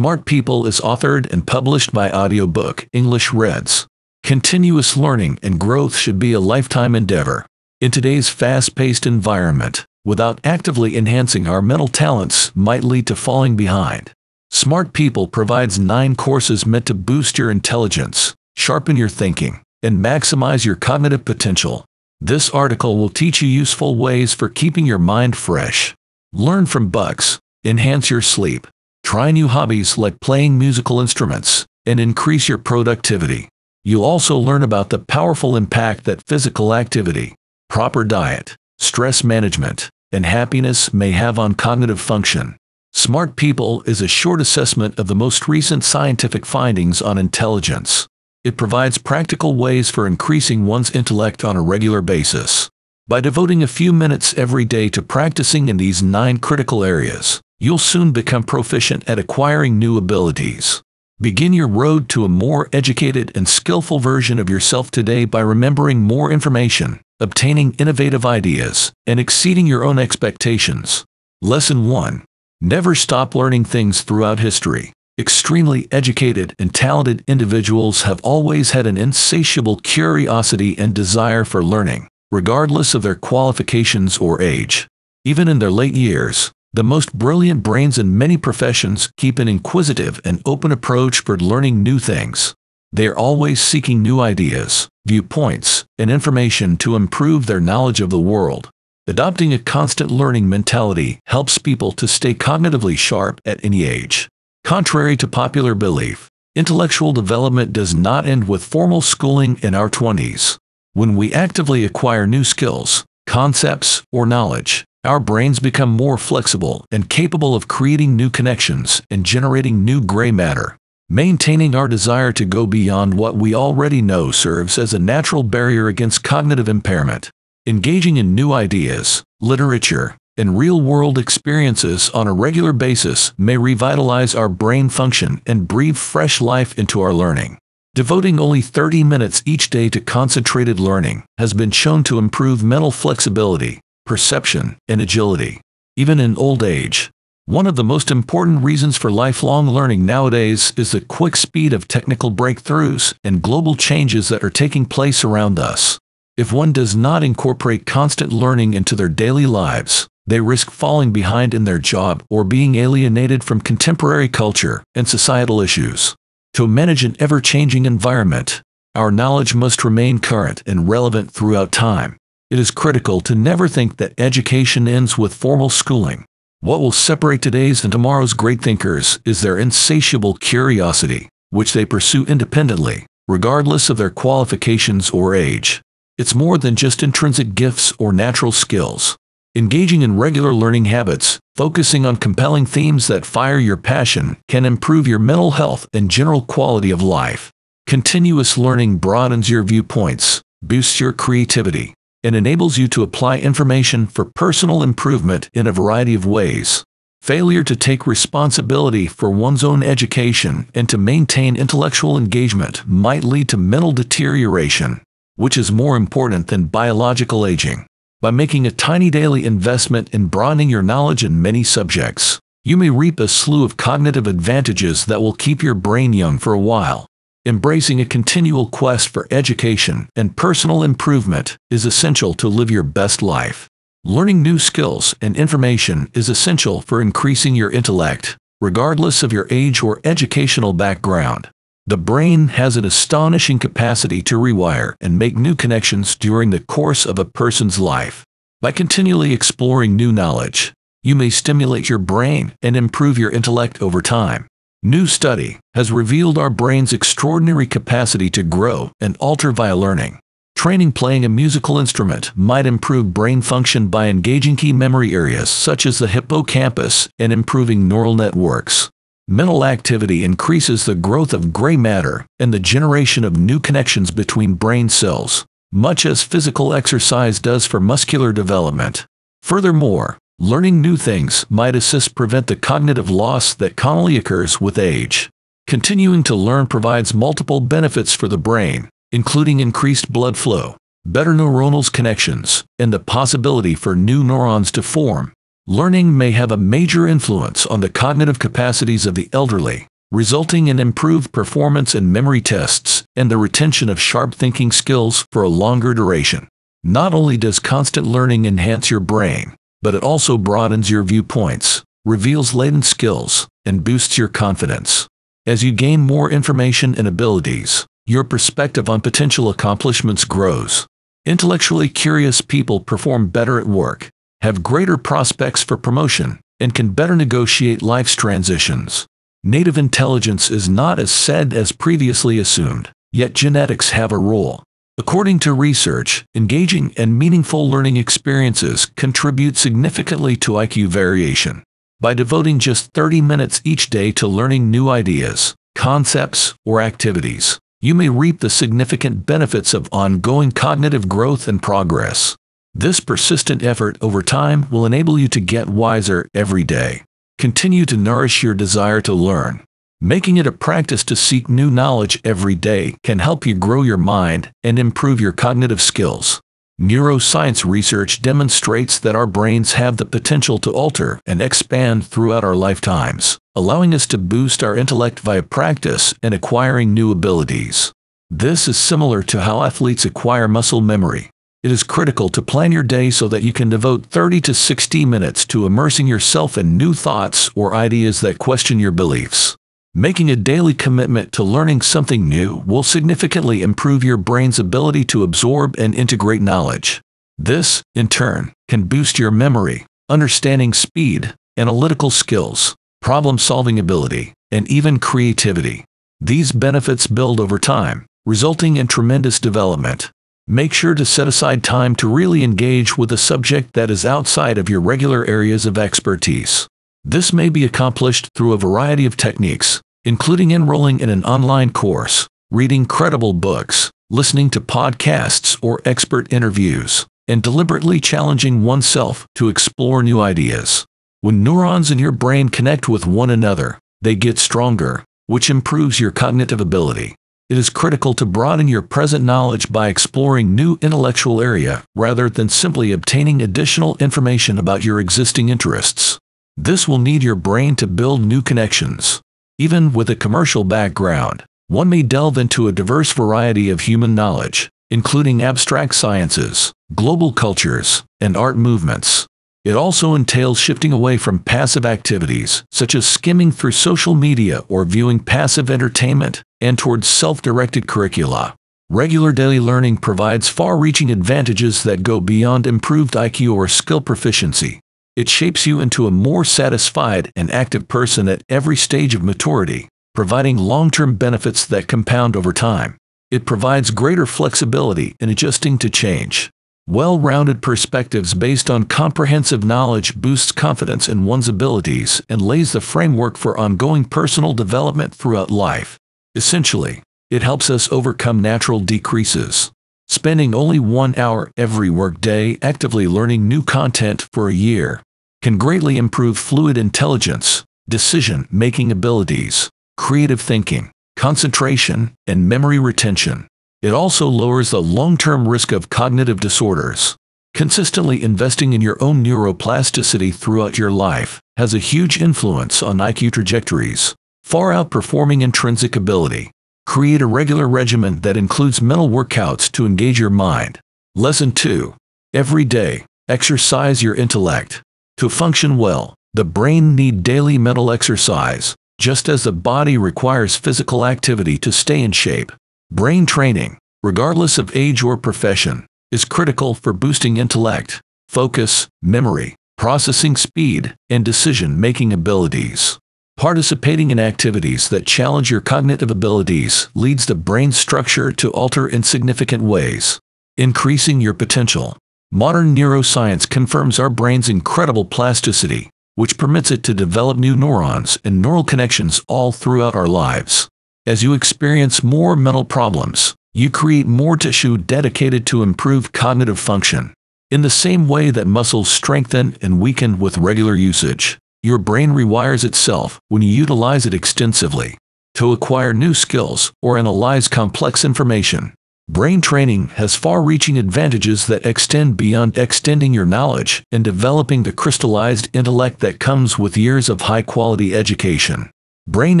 Smart People is authored and published by audiobook EnglishReads. Continuous learning and growth should be a lifetime endeavor. In today's fast-paced environment, without actively enhancing our mental talents might lead to falling behind. Smart People provides 9 courses meant to boost your intelligence, sharpen your thinking, and maximize your cognitive potential. This article will teach you useful ways for keeping your mind fresh. Learn from books, enhance your sleep, try new hobbies like playing musical instruments, and increase your productivity. You'll also learn about the powerful impact that physical activity, proper diet, stress management, and happiness may have on cognitive function. Smart People is a short assessment of the most recent scientific findings on intelligence. It provides practical ways for increasing one's intellect on a regular basis. By devoting a few minutes every day to practicing in these 9 critical areas, you'll soon become proficient at acquiring new abilities. Begin your road to a more educated and skillful version of yourself today by remembering more information, obtaining innovative ideas, and exceeding your own expectations. Lesson 1. Never stop learning things throughout history. Extremely educated and talented individuals have always had an insatiable curiosity and desire for learning, regardless of their qualifications or age. Even in their late years, the most brilliant brains in many professions keep an inquisitive and open approach for learning new things. They are always seeking new ideas, viewpoints, and information to improve their knowledge of the world. Adopting a constant learning mentality helps people to stay cognitively sharp at any age. Contrary to popular belief, intellectual development does not end with formal schooling in our 20s. When we actively acquire new skills, concepts, or knowledge, our brains become more flexible and capable of creating new connections and generating new gray matter. Maintaining our desire to go beyond what we already know serves as a natural barrier against cognitive impairment. Engaging in new ideas, literature, and real-world experiences on a regular basis may revitalize our brain function and breathe fresh life into our learning. Devoting only 30 minutes each day to concentrated learning has been shown to improve mental flexibility, perception, and agility, even in old age. One of the most important reasons for lifelong learning nowadays is the quick speed of technical breakthroughs and global changes that are taking place around us. If one does not incorporate constant learning into their daily lives, they risk falling behind in their job or being alienated from contemporary culture and societal issues. To manage an ever-changing environment, our knowledge must remain current and relevant throughout time. It is critical to never think that education ends with formal schooling. What will separate today's and tomorrow's great thinkers is their insatiable curiosity, which they pursue independently, regardless of their qualifications or age. It's more than just intrinsic gifts or natural skills. Engaging in regular learning habits, focusing on compelling themes that fire your passion, can improve your mental health and general quality of life. Continuous learning broadens your viewpoints, boosts your creativity, and enables you to apply information for personal improvement in a variety of ways. Failure to take responsibility for one's own education and to maintain intellectual engagement might lead to mental deterioration, which is more important than biological aging. By making a tiny daily investment in broadening your knowledge in many subjects, you may reap a slew of cognitive advantages that will keep your brain young for a while. Embracing a continual quest for education and personal improvement is essential to live your best life. Learning new skills and information is essential for increasing your intellect, regardless of your age or educational background. The brain has an astonishing capacity to rewire and make new connections during the course of a person's life. By continually exploring new knowledge, you may stimulate your brain and improve your intellect over time. New study has revealed our brain's extraordinary capacity to grow and alter via learning. Training playing a musical instrument might improve brain function by engaging key memory areas such as the hippocampus and improving neural networks. Mental activity increases the growth of gray matter and the generation of new connections between brain cells, much as physical exercise does for muscular development. Furthermore, learning new things might assist prevent the cognitive loss that commonly occurs with age. Continuing to learn provides multiple benefits for the brain, including increased blood flow, better neuronal connections, and the possibility for new neurons to form. Learning may have a major influence on the cognitive capacities of the elderly, resulting in improved performance in memory tests and the retention of sharp thinking skills for a longer duration. Not only does constant learning enhance your brain, but it also broadens your viewpoints, reveals latent skills, and boosts your confidence. As you gain more information and abilities, your perspective on potential accomplishments grows. Intellectually curious people perform better at work, have greater prospects for promotion, and can better negotiate life's transitions. Native intelligence is not as said as previously assumed, yet genetics have a role. According to research, engaging and meaningful learning experiences contribute significantly to IQ variation. By devoting just 30 minutes each day to learning new ideas, concepts, or activities, you may reap the significant benefits of ongoing cognitive growth and progress. This persistent effort over time will enable you to get wiser every day. Continue to nourish your desire to learn. Making it a practice to seek new knowledge every day can help you grow your mind and improve your cognitive skills. Neuroscience research demonstrates that our brains have the potential to alter and expand throughout our lifetimes, allowing us to boost our intellect via practice and acquiring new abilities. This is similar to how athletes acquire muscle memory. It is critical to plan your day so that you can devote 30 to 60 minutes to immersing yourself in new thoughts or ideas that question your beliefs. Making a daily commitment to learning something new will significantly improve your brain's ability to absorb and integrate knowledge. This, in turn, can boost your memory, understanding speed, analytical skills, problem-solving ability, and even creativity. These benefits build over time, resulting in tremendous development. Make sure to set aside time to really engage with a subject that is outside of your regular areas of expertise. This may be accomplished through a variety of techniques, including enrolling in an online course, reading credible books, listening to podcasts or expert interviews, and deliberately challenging oneself to explore new ideas. When neurons in your brain connect with one another, they get stronger, which improves your cognitive ability. It is critical to broaden your present knowledge by exploring new intellectual area rather than simply obtaining additional information about your existing interests. This will need your brain to build new connections. Even with a commercial background, one may delve into a diverse variety of human knowledge, including abstract sciences, global cultures, and art movements. It also entails shifting away from passive activities, such as skimming through social media or viewing passive entertainment, and towards self-directed curricula. Regular daily learning provides far-reaching advantages that go beyond improved IQ or skill proficiency. It shapes you into a more satisfied and active person at every stage of maturity, providing long-term benefits that compound over time. It provides greater flexibility in adjusting to change. Well-rounded perspectives based on comprehensive knowledge boosts confidence in one's abilities and lays the framework for ongoing personal development throughout life. Essentially, it helps us overcome natural decreases. Spending only 1 hour every workday actively learning new content for a year can greatly improve fluid intelligence, decision-making abilities, creative thinking, concentration, and memory retention. It also lowers the long-term risk of cognitive disorders. Consistently investing in your own neuroplasticity throughout your life has a huge influence on IQ trajectories, far outperforming intrinsic ability. Create a regular regimen that includes mental workouts to engage your mind. Lesson 2. Every day, exercise your intellect. To function well, the brain needs daily mental exercise, just as the body requires physical activity to stay in shape. Brain training, regardless of age or profession, is critical for boosting intellect, focus, memory, processing speed, and decision-making abilities. Participating in activities that challenge your cognitive abilities leads the brain structure to alter in significant ways, increasing your potential. Modern neuroscience confirms our brain's incredible plasticity, which permits it to develop new neurons and neural connections all throughout our lives. As you experience more mental problems, you create more tissue dedicated to improved cognitive function. In the same way that muscles strengthen and weaken with regular usage, your brain rewires itself when you utilize it extensively. To acquire new skills or analyze complex information, Brain training has far-reaching advantages that extend beyond extending your knowledge and developing the crystallized intellect that comes with years of high-quality education. Brain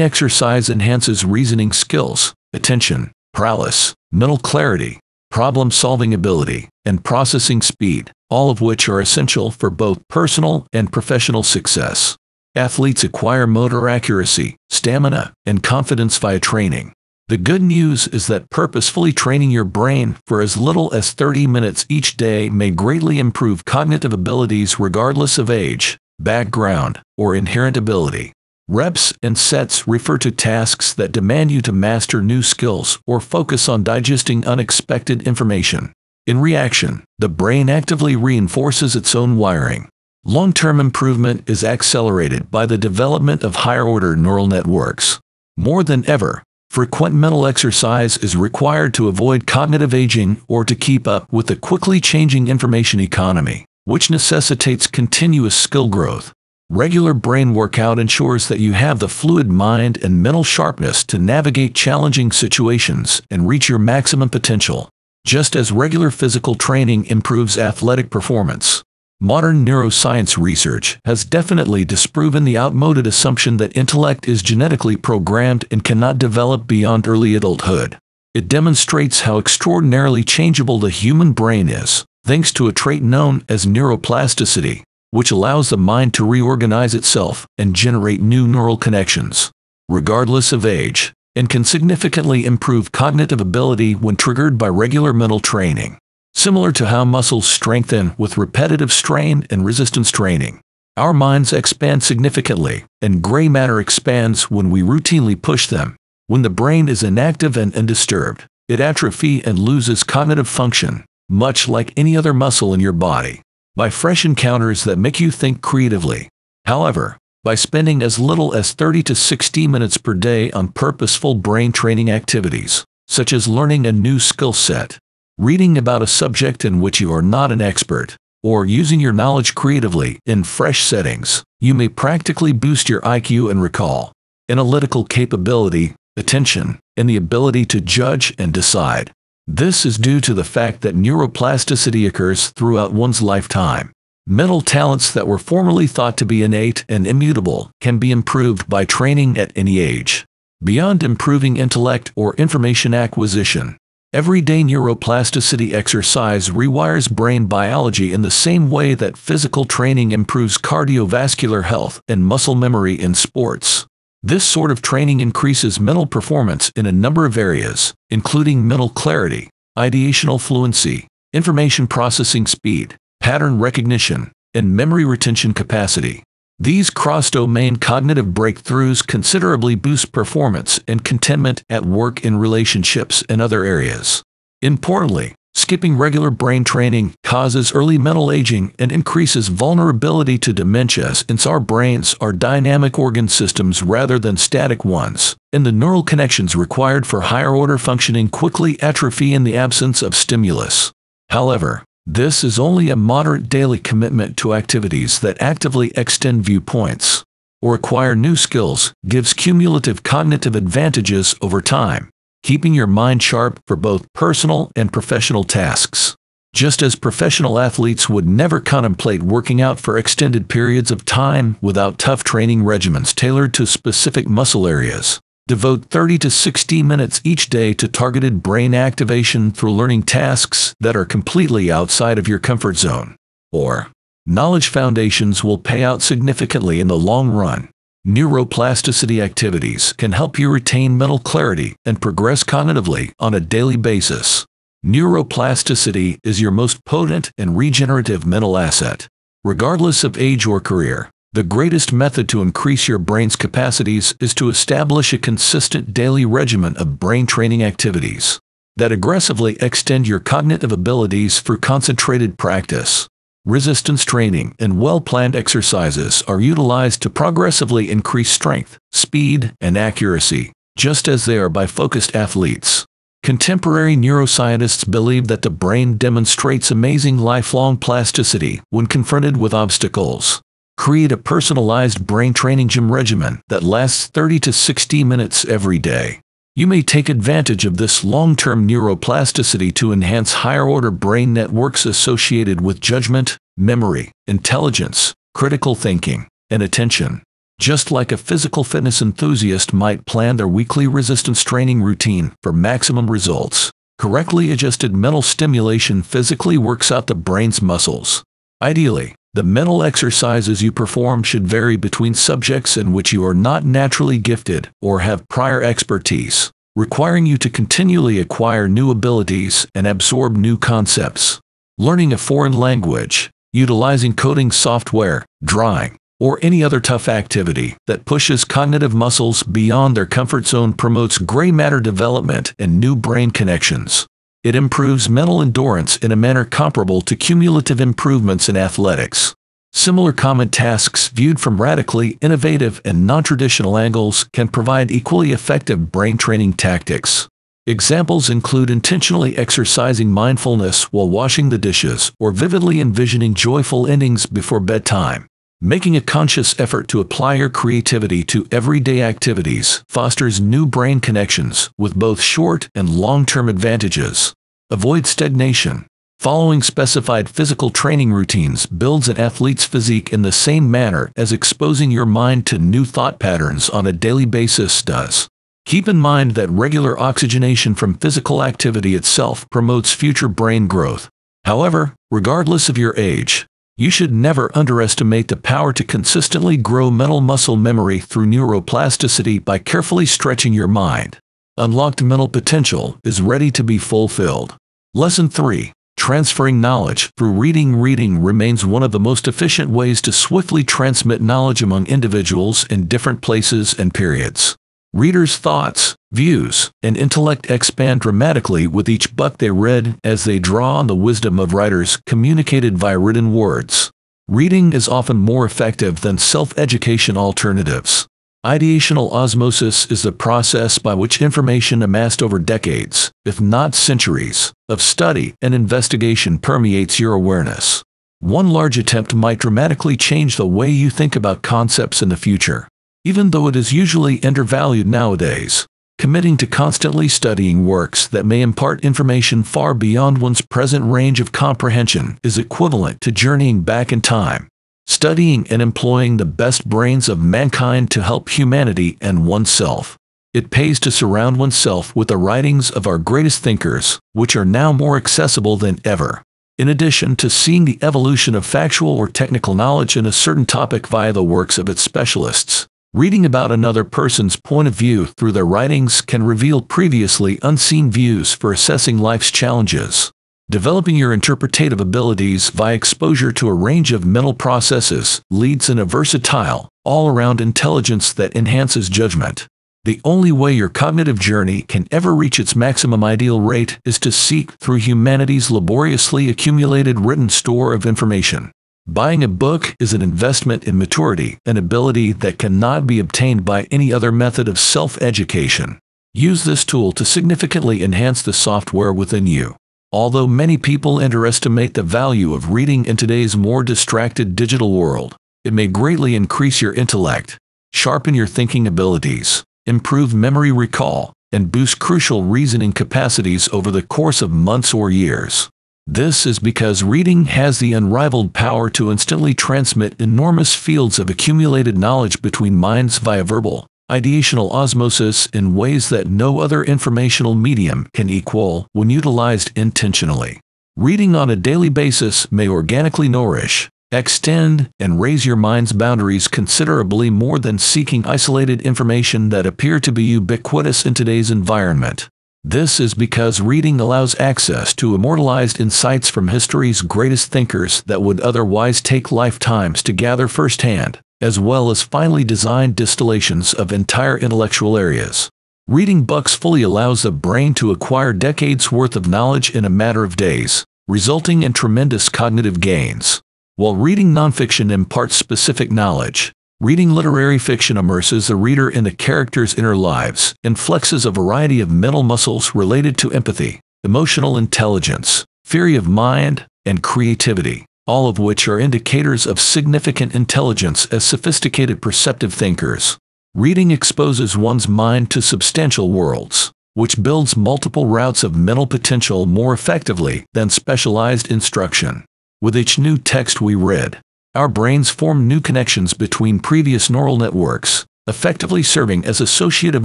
exercise enhances reasoning skills, attention, prowess, mental clarity, problem-solving ability, and processing speed, all of which are essential for both personal and professional success. Athletes acquire motor accuracy, stamina, and confidence via training. The good news is that purposefully training your brain for as little as 30 minutes each day may greatly improve cognitive abilities regardless of age, background, or inherent ability. Reps and sets refer to tasks that demand you to master new skills or focus on digesting unexpected information. In reaction, the brain actively reinforces its own wiring. Long-term improvement is accelerated by the development of higher-order neural networks. More than ever, frequent mental exercise is required to avoid cognitive aging or to keep up with the quickly changing information economy, which necessitates continuous skill growth. Regular brain workout ensures that you have the fluid mind and mental sharpness to navigate challenging situations and reach your maximum potential, just as regular physical training improves athletic performance. Modern neuroscience research has definitely disproven the outmoded assumption that intellect is genetically programmed and cannot develop beyond early adulthood. It demonstrates how extraordinarily changeable the human brain is, thanks to a trait known as neuroplasticity, which allows the mind to reorganize itself and generate new neural connections, regardless of age, and can significantly improve cognitive ability when triggered by regular mental training. Similar to how muscles strengthen with repetitive strain and resistance training, our minds expand significantly, and gray matter expands when we routinely push them. When the brain is inactive and undisturbed, it atrophies and loses cognitive function, much like any other muscle in your body. By fresh encounters that make you think creatively, however, by spending as little as 30 to 60 minutes per day on purposeful brain training activities, such as learning a new skill set, reading about a subject in which you are not an expert, or using your knowledge creatively in fresh settings, you may practically boost your IQ and recall, analytical capability, attention, and the ability to judge and decide. This is due to the fact that neuroplasticity occurs throughout one's lifetime. Mental talents that were formerly thought to be innate and immutable can be improved by training at any age. Beyond improving intellect or information acquisition, everyday neuroplasticity exercise rewires brain biology in the same way that physical training improves cardiovascular health and muscle memory in sports. This sort of training increases mental performance in a number of areas, including mental clarity, ideational fluency, information processing speed, pattern recognition, and memory retention capacity. These cross-domain cognitive breakthroughs considerably boost performance and contentment at work, in relationships, and other areas. Importantly, skipping regular brain training causes early mental aging and increases vulnerability to dementia, since our brains are dynamic organ systems rather than static ones, and the neural connections required for higher-order functioning quickly atrophy in the absence of stimulus. However, this is only a moderate daily commitment to activities that actively extend viewpoints or acquire new skills gives cumulative cognitive advantages over time, keeping your mind sharp for both personal and professional tasks. Just as professional athletes would never contemplate working out for extended periods of time without tough training regimens tailored to specific muscle areas, devote 30 to 60 minutes each day to targeted brain activation through learning tasks that are completely outside of your comfort zone. Or, knowledge foundations will pay out significantly in the long run. Neuroplasticity activities can help you retain mental clarity and progress cognitively on a daily basis. Neuroplasticity is your most potent and regenerative mental asset, regardless of age or career. The greatest method to increase your brain's capacities is to establish a consistent daily regimen of brain training activities that aggressively extend your cognitive abilities through concentrated practice. Resistance training and well-planned exercises are utilized to progressively increase strength, speed, and accuracy, just as they are by focused athletes. Contemporary neuroscientists believe that the brain demonstrates amazing lifelong plasticity when confronted with obstacles. Create a personalized brain training gym regimen that lasts 30 to 60 minutes every day. You may take advantage of this long-term neuroplasticity to enhance higher-order brain networks associated with judgment, memory, intelligence, critical thinking, and attention. Just like a physical fitness enthusiast might plan their weekly resistance training routine for maximum results, correctly adjusted mental stimulation physically works out the brain's muscles. Ideally, the mental exercises you perform should vary between subjects in which you are not naturally gifted or have prior expertise, requiring you to continually acquire new abilities and absorb new concepts. Learning a foreign language, utilizing coding software, drawing, or any other tough activity that pushes cognitive muscles beyond their comfort zone promotes gray matter development and new brain connections. It improves mental endurance in a manner comparable to cumulative improvements in athletics. Similar common tasks viewed from radically innovative and non-traditional angles can provide equally effective brain training tactics. Examples include intentionally exercising mindfulness while washing the dishes or vividly envisioning joyful endings before bedtime. Making a conscious effort to apply your creativity to everyday activities fosters new brain connections with both short and long-term advantages. Avoid stagnation. Following specified physical training routines builds an athlete's physique in the same manner as exposing your mind to new thought patterns on a daily basis does. Keep in mind that regular oxygenation from physical activity itself promotes future brain growth. However, regardless of your age, you should never underestimate the power to consistently grow mental muscle memory through neuroplasticity by carefully stretching your mind. Unlocked mental potential is ready to be fulfilled. Lesson 3. Transferring knowledge through reading. Reading remains one of the most efficient ways to swiftly transmit knowledge among individuals in different places and periods. Readers' thoughts, views, and intellect expand dramatically with each book they read as they draw on the wisdom of writers communicated via written words. Reading is often more effective than self-education alternatives. Ideational osmosis is the process by which information amassed over decades, if not centuries, of study and investigation permeates your awareness. One large attempt might dramatically change the way you think about concepts in the future. Even though it is usually undervalued nowadays, committing to constantly studying works that may impart information far beyond one's present range of comprehension is equivalent to journeying back in time, studying and employing the best brains of mankind to help humanity and oneself. It pays to surround oneself with the writings of our greatest thinkers, which are now more accessible than ever. In addition to seeing the evolution of factual or technical knowledge in a certain topic via the works of its specialists, reading about another person's point of view through their writings can reveal previously unseen views for assessing life's challenges. Developing your interpretative abilities via exposure to a range of mental processes leads in a versatile, all-around intelligence that enhances judgment. The only way your cognitive journey can ever reach its maximum ideal rate is to seek through humanity's laboriously accumulated written store of information. Buying a book is an investment in maturity, an ability that cannot be obtained by any other method of self-education. Use this tool to significantly enhance the software within you. Although many people underestimate the value of reading in today's more distracted digital world, it may greatly increase your intellect, sharpen your thinking abilities, improve memory recall, and boost crucial reasoning capacities over the course of months or years. This is because reading has the unrivaled power to instantly transmit enormous fields of accumulated knowledge between minds via verbal, ideational osmosis in ways that no other informational medium can equal when utilized intentionally. Reading on a daily basis may organically nourish, extend, and raise your mind's boundaries considerably more than seeking isolated information that appear to be ubiquitous in today's environment. This is because reading allows access to immortalized insights from history's greatest thinkers that would otherwise take lifetimes to gather firsthand, as well as finely designed distillations of entire intellectual areas. Reading books fully allows the brain to acquire decades' worth of knowledge in a matter of days, resulting in tremendous cognitive gains. While reading nonfiction imparts specific knowledge, reading literary fiction immerses the reader in the characters' inner lives and flexes a variety of mental muscles related to empathy, emotional intelligence, theory of mind, and creativity, all of which are indicators of significant intelligence as sophisticated perceptive thinkers. Reading exposes one's mind to substantial worlds, which builds multiple routes of mental potential more effectively than specialized instruction. With each new text we read, our brains form new connections between previous neural networks, effectively serving as associative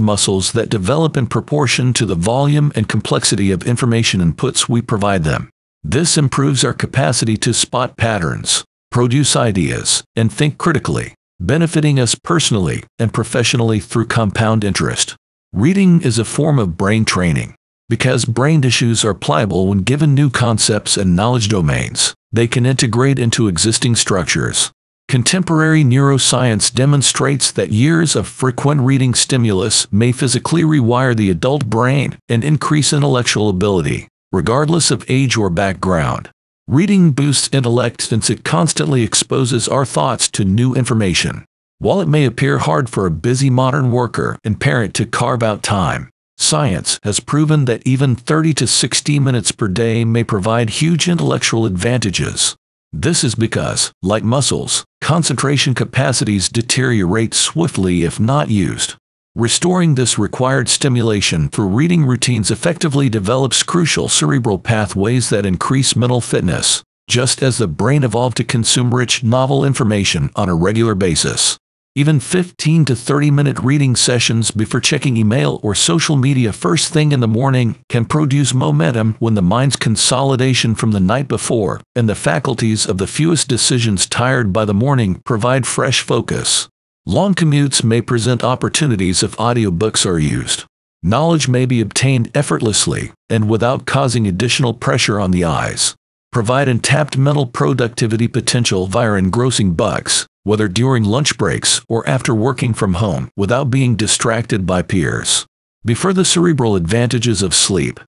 muscles that develop in proportion to the volume and complexity of information inputs we provide them. This improves our capacity to spot patterns, produce ideas, and think critically, benefiting us personally and professionally through compound interest. Reading is a form of brain training. Because brain tissues are pliable when given new concepts and knowledge domains, they can integrate into existing structures. Contemporary neuroscience demonstrates that years of frequent reading stimulus may physically rewire the adult brain and increase intellectual ability, regardless of age or background. Reading boosts intellect since it constantly exposes our thoughts to new information. While it may appear hard for a busy modern worker and parent to carve out time, science has proven that even 30 to 60 minutes per day may provide huge intellectual advantages. This is because, like muscles, concentration capacities deteriorate swiftly if not used. Restoring this required stimulation through reading routines effectively develops crucial cerebral pathways that increase mental fitness, just as the brain evolved to consume rich, novel information on a regular basis. Even 15 to 30-minute reading sessions before checking email or social media first thing in the morning can produce momentum when the mind's consolidation from the night before and the faculties of the fewest decisions tired by the morning provide fresh focus. Long commutes may present opportunities if audiobooks are used. Knowledge may be obtained effortlessly and without causing additional pressure on the eyes. Provide untapped mental productivity potential via engrossing bucks, whether during lunch breaks or after working from home, without being distracted by peers. Before the cerebral advantages of sleep,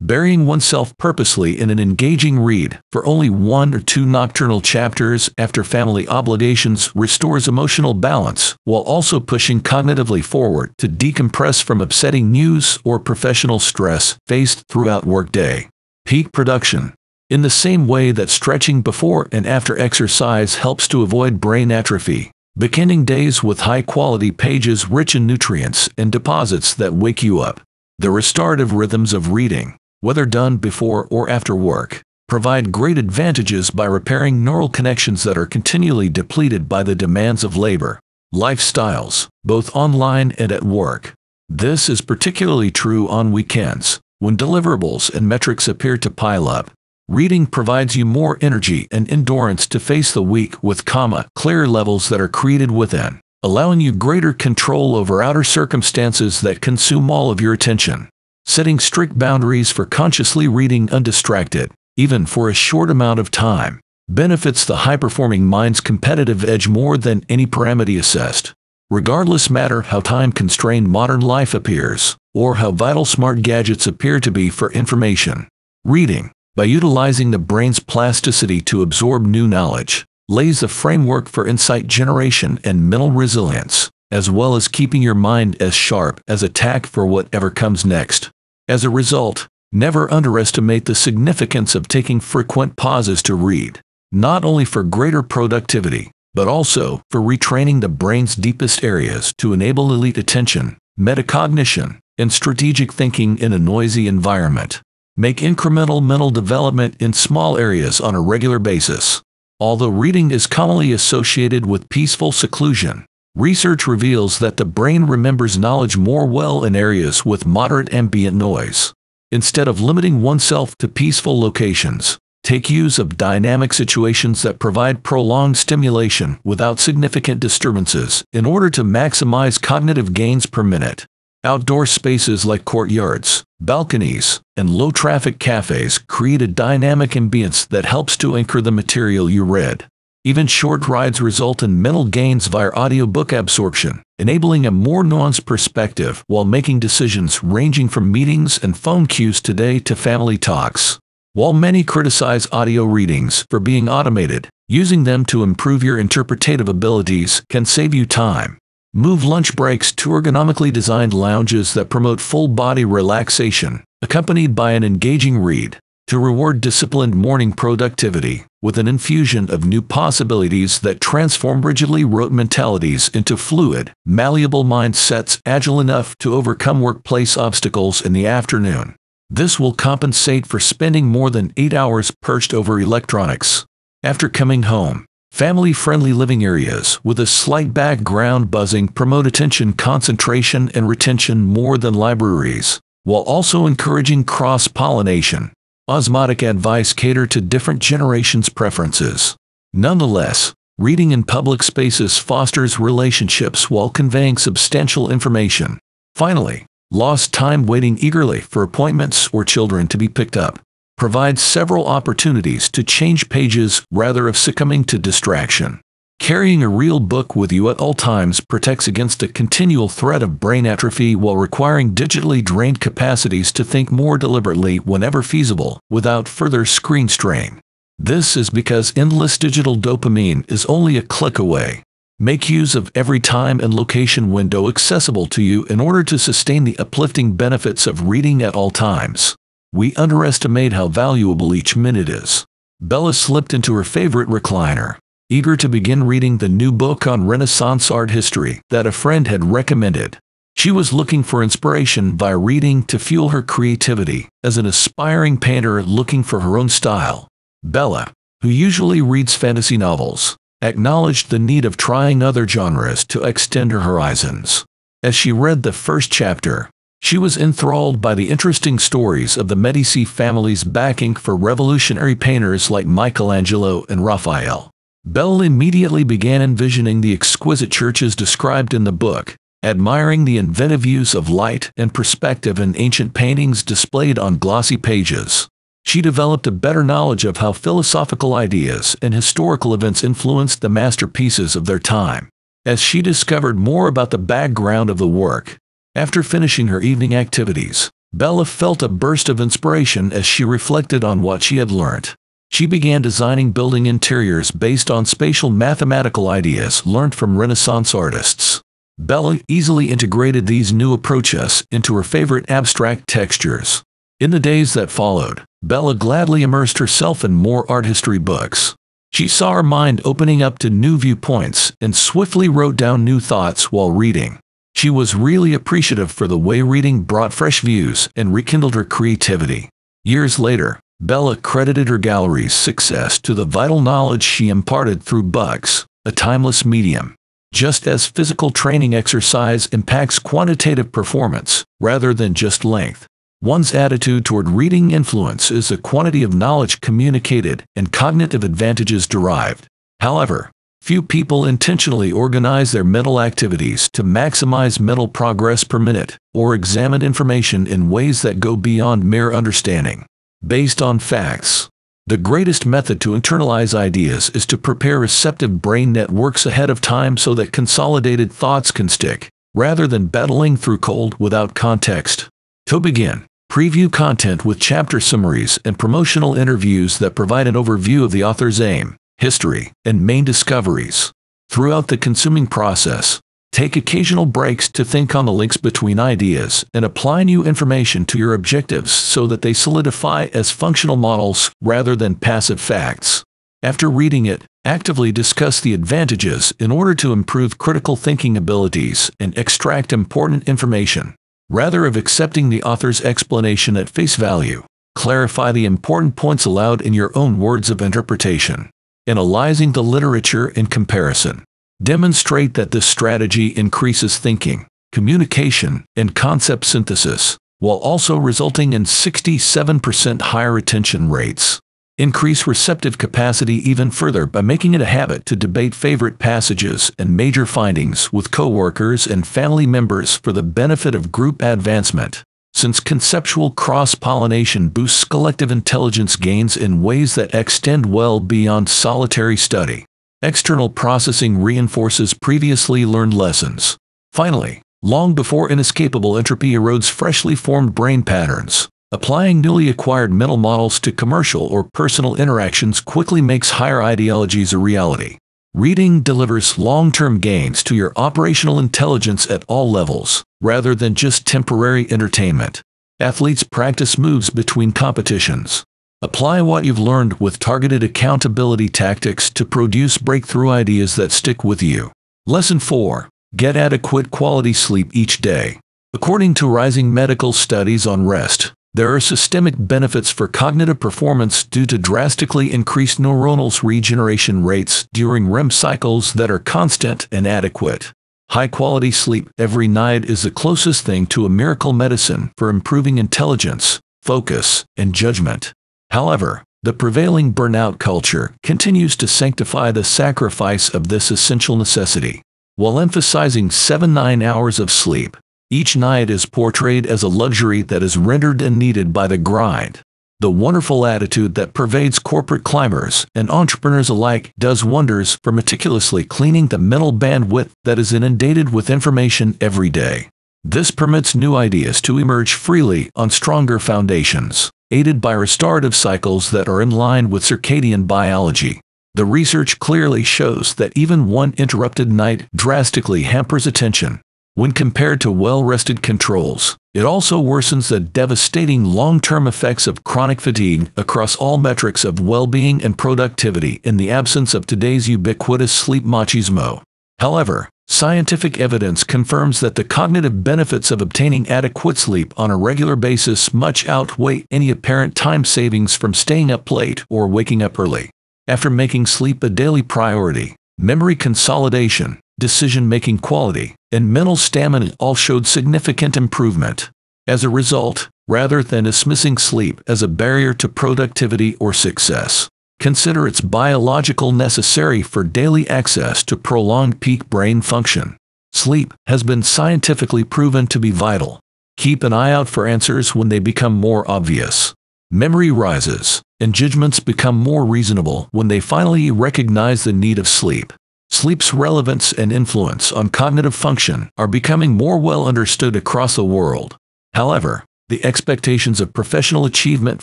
burying oneself purposely in an engaging read for only 1 or 2 nocturnal chapters after family obligations restores emotional balance while also pushing cognitively forward to decompress from upsetting news or professional stress faced throughout workday. Peak production. In the same way that stretching before and after exercise helps to avoid brain atrophy, beginning days with high-quality pages rich in nutrients and deposits that wake you up. The restorative rhythms of reading, whether done before or after work, provide great advantages by repairing neural connections that are continually depleted by the demands of labor. Lifestyles, both online and at work. This is particularly true on weekends, when deliverables and metrics appear to pile up. Reading provides you more energy and endurance to face the week with clear levels that are created within, allowing you greater control over outer circumstances that consume all of your attention. Setting strict boundaries for consciously reading undistracted, even for a short amount of time, benefits the high-performing mind's competitive edge more than any parameter assessed. Regardless matter how time-constrained modern life appears, or how vital smart gadgets appear to be for information, reading, by utilizing the brain's plasticity to absorb new knowledge, lays the framework for insight generation and mental resilience, as well as keeping your mind as sharp as a tack for whatever comes next. As a result, never underestimate the significance of taking frequent pauses to read, not only for greater productivity, but also for retraining the brain's deepest areas to enable elite attention, metacognition, and strategic thinking in a noisy environment. Make incremental mental development in small areas on a regular basis. Although reading is commonly associated with peaceful seclusion, research reveals that the brain remembers knowledge more well in areas with moderate ambient noise. Instead of limiting oneself to peaceful locations, take use of dynamic situations that provide prolonged stimulation without significant disturbances in order to maximize cognitive gains per minute. Outdoor spaces like courtyards, balconies, and low-traffic cafes create a dynamic ambience that helps to anchor the material you read. Even short rides result in mental gains via audiobook absorption, enabling a more nuanced perspective while making decisions ranging from meetings and phone cues today to family talks. While many criticize audio readings for being automated, using them to improve your interpretative abilities can save you time. Move lunch breaks to ergonomically designed lounges that promote full-body relaxation, accompanied by an engaging read, to reward disciplined morning productivity. with an infusion of new possibilities that transform rigidly rote mentalities into fluid, malleable mindsets agile enough to overcome workplace obstacles in the afternoon. This will compensate for spending more than 8 hours perched over electronics. After coming home, family-friendly living areas with a slight background buzzing promote attention concentration and retention more than libraries, while also encouraging cross-pollination. Osmotic advice cater to different generations' preferences. Nonetheless, reading in public spaces fosters relationships while conveying substantial information. Finally, lost time waiting eagerly for appointments or children to be picked up provides several opportunities to change pages rather of succumbing to distraction. Carrying a real book with you at all times protects against a continual threat of brain atrophy while requiring digitally drained capacities to think more deliberately whenever feasible, without further screen strain. This is because endless digital dopamine is only a click away. Make use of every time and location window accessible to you in order to sustain the uplifting benefits of reading at all times. We underestimate how valuable each minute is. Bella slipped into her favorite recliner, eager to begin reading the new book on Renaissance art history that a friend had recommended. She was looking for inspiration by reading to fuel her creativity as an aspiring painter looking for her own style. Bella, who usually reads fantasy novels, acknowledged the need of trying other genres to extend her horizons. As she read the first chapter, she was enthralled by the interesting stories of the Medici family's backing for revolutionary painters like Michelangelo and Raphael. Bella immediately began envisioning the exquisite churches described in the book, admiring the inventive use of light and perspective in ancient paintings displayed on glossy pages. She developed a better knowledge of how philosophical ideas and historical events influenced the masterpieces of their time, as she discovered more about the background of the work. After finishing her evening activities, Bella felt a burst of inspiration as she reflected on what she had learned. She began designing building interiors based on spatial mathematical ideas learned from Renaissance artists. Bella easily integrated these new approaches into her favorite abstract textures. In the days that followed, Bella gladly immersed herself in more art history books. She saw her mind opening up to new viewpoints and swiftly wrote down new thoughts while reading. She was really appreciative for the way reading brought fresh views and rekindled her creativity. Years later, Bella credited her gallery's success to the vital knowledge she imparted through books, a timeless medium. Just as physical training exercise impacts quantitative performance, rather than just length, one's attitude toward reading influences the quantity of knowledge communicated and cognitive advantages derived. However, few people intentionally organize their mental activities to maximize mental progress per minute, or examine information in ways that go beyond mere understanding. Based on facts, the greatest method to internalize ideas is to prepare receptive brain networks ahead of time so that consolidated thoughts can stick, rather than battling through cold without context. To begin, preview content with chapter summaries and promotional interviews that provide an overview of the author's aim, history, and main discoveries. Throughout the consuming process, take occasional breaks to think on the links between ideas and apply new information to your objectives so that they solidify as functional models rather than passive facts. After reading it, actively discuss the advantages in order to improve critical thinking abilities and extract important information. Rather of accepting the author's explanation at face value, clarify the important points aloud in your own words of interpretation. Analyzing the literature in comparison, demonstrate that this strategy increases thinking, communication, and concept synthesis, while also resulting in 67% higher retention rates. Increase receptive capacity even further by making it a habit to debate favorite passages and major findings with coworkers and family members for the benefit of group advancement, since conceptual cross-pollination boosts collective intelligence gains in ways that extend well beyond solitary study. External processing reinforces previously learned lessons. Finally, long before inescapable entropy erodes freshly formed brain patterns, applying newly acquired mental models to commercial or personal interactions quickly makes higher ideologies a reality. Reading delivers long-term gains to your operational intelligence at all levels, rather than just temporary entertainment. Athletes practice moves between competitions. Apply what you've learned with targeted accountability tactics to produce breakthrough ideas that stick with you. Lesson 4. Get adequate quality sleep each day. According to rising medical studies on rest, there are systemic benefits for cognitive performance due to drastically increased neuronal regeneration rates during REM cycles that are constant and adequate. High-quality sleep every night is the closest thing to a miracle medicine for improving intelligence, focus, and judgment. However, the prevailing burnout culture continues to sanctify the sacrifice of this essential necessity. While emphasizing 7-9 hours of sleep, each night is portrayed as a luxury that is rendered and needed by the grind. The wonderful attitude that pervades corporate climbers and entrepreneurs alike does wonders for meticulously cleaning the mental bandwidth that is inundated with information every day. This permits new ideas to emerge freely on stronger foundations, aided by restorative cycles that are in line with circadian biology. The research clearly shows that even one interrupted night drastically hampers attention. When compared to well-rested controls, it also worsens the devastating long-term effects of chronic fatigue across all metrics of well-being and productivity in the absence of today's ubiquitous sleep machismo. However, scientific evidence confirms that the cognitive benefits of obtaining adequate sleep on a regular basis much outweigh any apparent time savings from staying up late or waking up early. After making sleep a daily priority, memory consolidation, decision-making quality, and mental stamina all showed significant improvement. As a result, rather than dismissing sleep as a barrier to productivity or success, consider its biological necessary for daily access to prolonged peak brain function. Sleep has been scientifically proven to be vital. Keep an eye out for answers when they become more obvious. Memory rises, and judgments become more reasonable when they finally recognize the need of sleep. Sleep's relevance and influence on cognitive function are becoming more well understood across the world. However, the expectations of professional achievement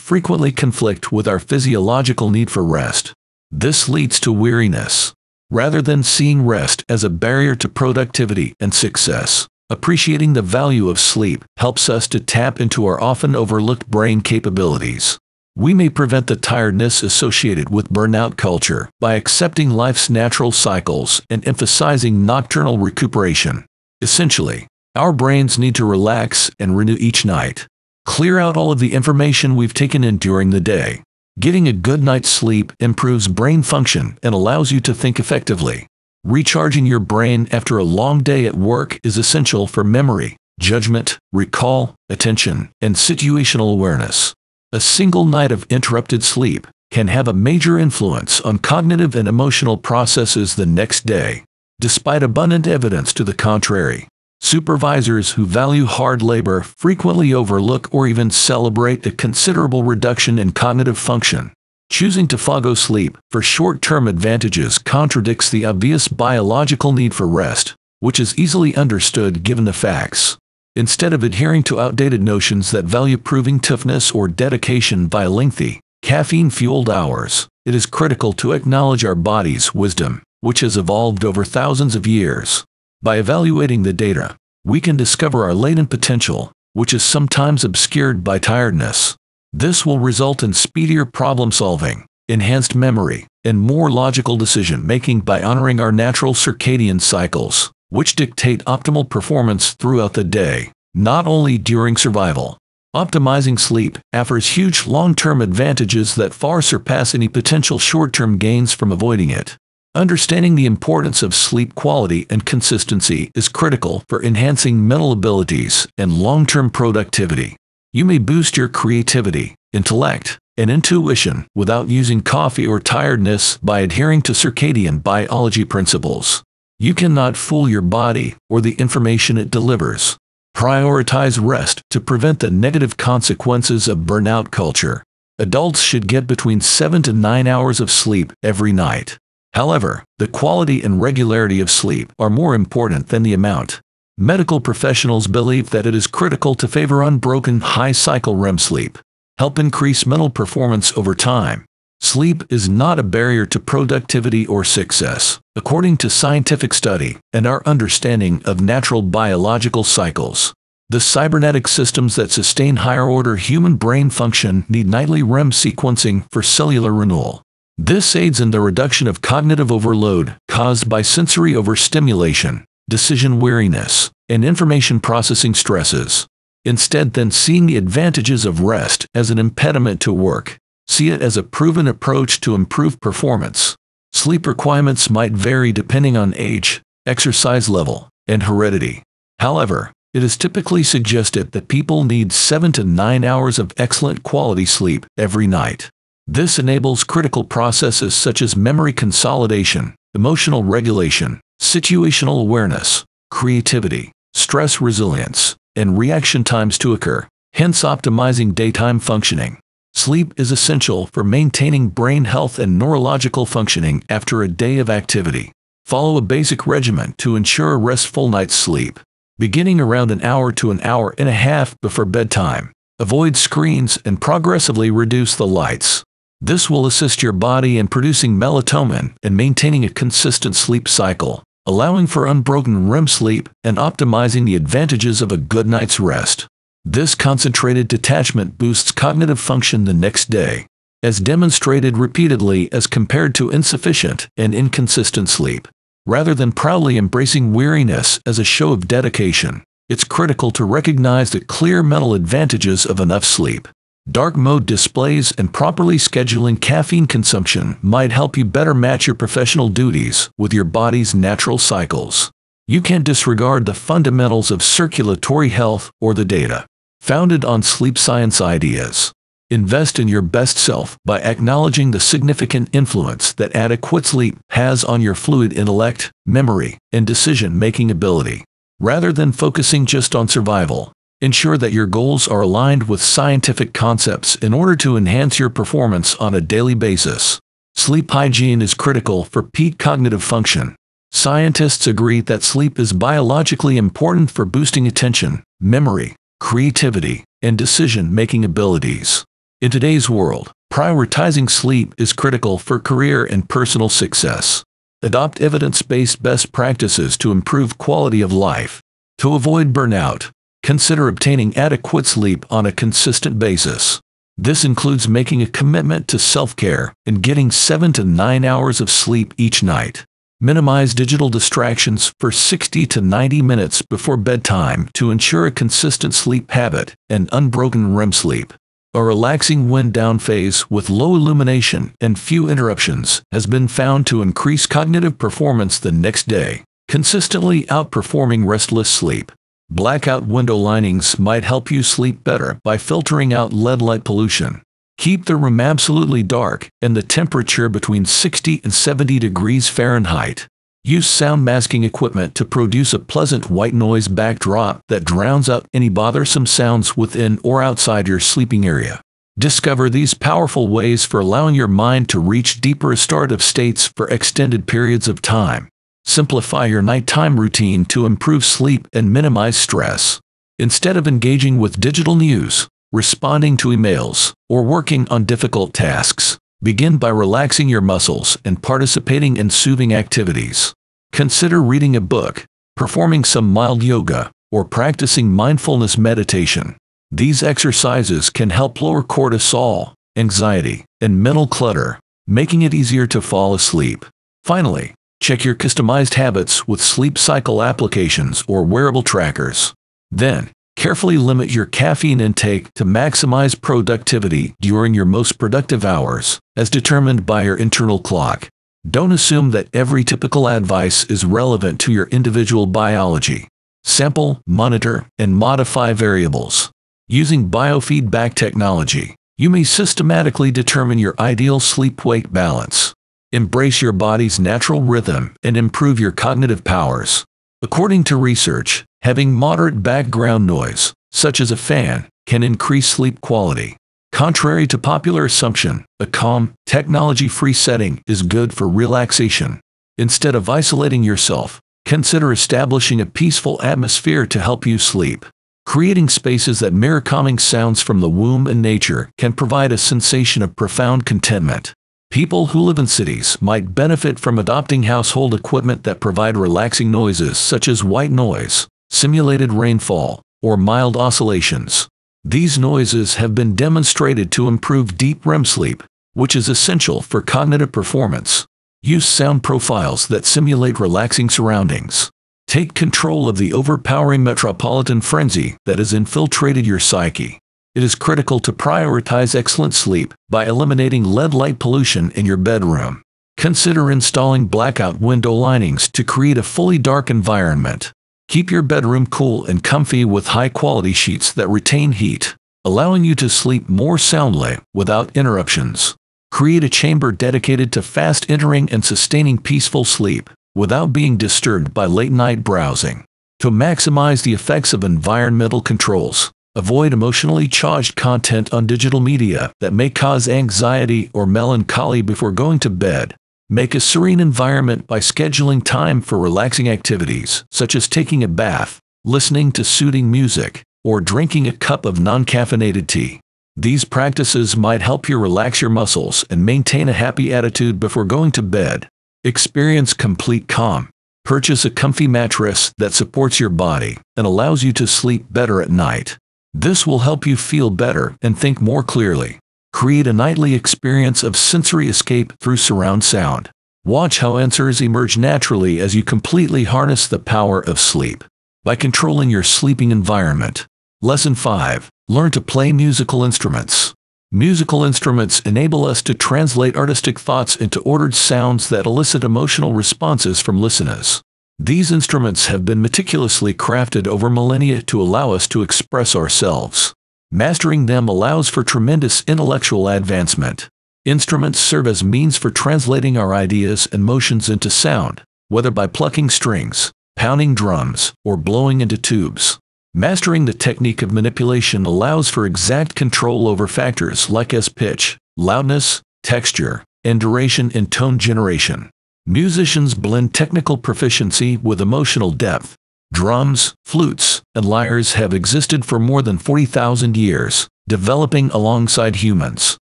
frequently conflict with our physiological need for rest. This leads to weariness. Rather than seeing rest as a barrier to productivity and success, appreciating the value of sleep helps us to tap into our often overlooked brain capabilities. We may prevent the tiredness associated with burnout culture by accepting life's natural cycles and emphasizing nocturnal recuperation. Essentially, our brains need to relax and renew each night. Clear out all of the information we've taken in during the day. Getting a good night's sleep improves brain function and allows you to think effectively. Recharging your brain after a long day at work is essential for memory, judgment, recall, attention, and situational awareness. A single night of interrupted sleep can have a major influence on cognitive and emotional processes the next day. Despite abundant evidence to the contrary, supervisors who value hard labor frequently overlook or even celebrate a considerable reduction in cognitive function. Choosing to forgo sleep for short-term advantages contradicts the obvious biological need for rest, which is easily understood given the facts. Instead of adhering to outdated notions that value proving toughness or dedication by lengthy, caffeine-fueled hours, it is critical to acknowledge our body's wisdom, which has evolved over thousands of years. By evaluating the data, we can discover our latent potential, which is sometimes obscured by tiredness. This will result in speedier problem-solving, enhanced memory, and more logical decision-making by honoring our natural circadian cycles, which dictate optimal performance throughout the day, not only during survival. Optimizing sleep offers huge long-term advantages that far surpass any potential short-term gains from avoiding it. Understanding the importance of sleep quality and consistency is critical for enhancing mental abilities and long-term productivity. You may boost your creativity, intellect, and intuition without using coffee or tiredness by adhering to circadian biology principles. You cannot fool your body or the information it delivers. Prioritize rest to prevent the negative consequences of burnout culture. Adults should get between 7 to 9 hours of sleep every night. However, the quality and regularity of sleep are more important than the amount. Medical professionals believe that it is critical to favor unbroken high-cycle REM sleep. Help increase mental performance over time. Sleep is not a barrier to productivity or success, according to scientific study and our understanding of natural biological cycles. The cybernetic systems that sustain higher-order human brain function need nightly REM sequencing for cellular renewal. This aids in the reduction of cognitive overload caused by sensory overstimulation, decision weariness, and information processing stresses. Instead than seeing the advantages of rest as an impediment to work, see it as a proven approach to improve performance. Sleep requirements might vary depending on age, exercise level, and heredity. However, it is typically suggested that people need 7 to 9 hours of excellent quality sleep every night. This enables critical processes such as memory consolidation, emotional regulation, situational awareness, creativity, stress resilience, and reaction times to occur, hence optimizing daytime functioning. Sleep is essential for maintaining brain health and neurological functioning after a day of activity. Follow a basic regimen to ensure a restful night's sleep, beginning around an hour to an hour and a half before bedtime. Avoid screens and progressively reduce the lights. This will assist your body in producing melatonin and maintaining a consistent sleep cycle, allowing for unbroken REM sleep and optimizing the advantages of a good night's rest. This concentrated detachment boosts cognitive function the next day, as demonstrated repeatedly as compared to insufficient and inconsistent sleep. Rather than proudly embracing weariness as a show of dedication, it's critical to recognize the clear mental advantages of enough sleep. Dark mode displays and properly scheduling caffeine consumption might help you better match your professional duties with your body's natural cycles. You can't disregard the fundamentals of circulatory health or the data founded on sleep science ideas. Invest in your best self by acknowledging the significant influence that adequate sleep has on your fluid intellect, memory, and decision-making ability. Rather than focusing just on survival, ensure that your goals are aligned with scientific concepts in order to enhance your performance on a daily basis. Sleep hygiene is critical for peak cognitive function. Scientists agree that sleep is biologically important for boosting attention, memory, creativity, and decision-making abilities. In today's world, prioritizing sleep is critical for career and personal success. Adopt evidence-based best practices to improve quality of life. To avoid burnout, consider obtaining adequate sleep on a consistent basis. This includes making a commitment to self-care and getting 7 to 9 hours of sleep each night. Minimize digital distractions for 60 to 90 minutes before bedtime to ensure a consistent sleep habit and unbroken REM sleep. A relaxing wind-down phase with low illumination and few interruptions has been found to increase cognitive performance the next day, consistently outperforming restless sleep. Blackout window linings might help you sleep better by filtering out LED light pollution. Keep the room absolutely dark and the temperature between 60 and 70 degrees Fahrenheit. Use sound masking equipment to produce a pleasant white noise backdrop that drowns out any bothersome sounds within or outside your sleeping area. Discover these powerful ways for allowing your mind to reach deeper restorative states for extended periods of time. Simplify your nighttime routine to improve sleep and minimize stress. Instead of engaging with digital news, responding to emails, or working on difficult tasks, begin by relaxing your muscles and participating in soothing activities. Consider reading a book, performing some mild yoga, or practicing mindfulness meditation. These exercises can help lower cortisol, anxiety, and mental clutter, making it easier to fall asleep. Finally, check your customized habits with sleep cycle applications or wearable trackers. Then, carefully limit your caffeine intake to maximize productivity during your most productive hours, as determined by your internal clock. Don't assume that every typical advice is relevant to your individual biology. Sample, monitor, and modify variables. Using biofeedback technology, you may systematically determine your ideal sleep-wake balance. Embrace your body's natural rhythm and improve your cognitive powers. According to research, having moderate background noise, such as a fan, can increase sleep quality. Contrary to popular assumption, a calm, technology-free setting is good for relaxation. Instead of isolating yourself, consider establishing a peaceful atmosphere to help you sleep. Creating spaces that mirror calming sounds from the womb and nature can provide a sensation of profound contentment. People who live in cities might benefit from adopting household equipment that provide relaxing noises such as white noise, simulated rainfall, or mild oscillations. These noises have been demonstrated to improve deep REM sleep, which is essential for cognitive performance. Use sound profiles that simulate relaxing surroundings. Take control of the overpowering metropolitan frenzy that has infiltrated your psyche. It is critical to prioritize excellent sleep by eliminating LED light pollution in your bedroom. Consider installing blackout window linings to create a fully dark environment. Keep your bedroom cool and comfy with high-quality sheets that retain heat, allowing you to sleep more soundly without interruptions. Create a chamber dedicated to fast entering and sustaining peaceful sleep without being disturbed by late-night browsing. To maximize the effects of environmental controls, avoid emotionally charged content on digital media that may cause anxiety or melancholy before going to bed. Make a serene environment by scheduling time for relaxing activities, such as taking a bath, listening to soothing music, or drinking a cup of non-caffeinated tea. These practices might help you relax your muscles and maintain a happy attitude before going to bed. Experience complete calm. Purchase a comfy mattress that supports your body and allows you to sleep better at night. This will help you feel better and think more clearly. Create a nightly experience of sensory escape through surround sound. Watch how answers emerge naturally as you completely harness the power of sleep by controlling your sleeping environment. Lesson 5. Learn to play musical instruments. Musical instruments enable us to translate artistic thoughts into ordered sounds that elicit emotional responses from listeners. These instruments have been meticulously crafted over millennia to allow us to express ourselves. Mastering them allows for tremendous intellectual advancement. Instruments serve as means for translating our ideas and motions into sound, whether by plucking strings, pounding drums, or blowing into tubes. Mastering the technique of manipulation allows for exact control over factors like pitch, loudness, texture, and duration in tone generation. Musicians blend technical proficiency with emotional depth. Drums, flutes, and lyres have existed for more than 40,000 years, developing alongside humans.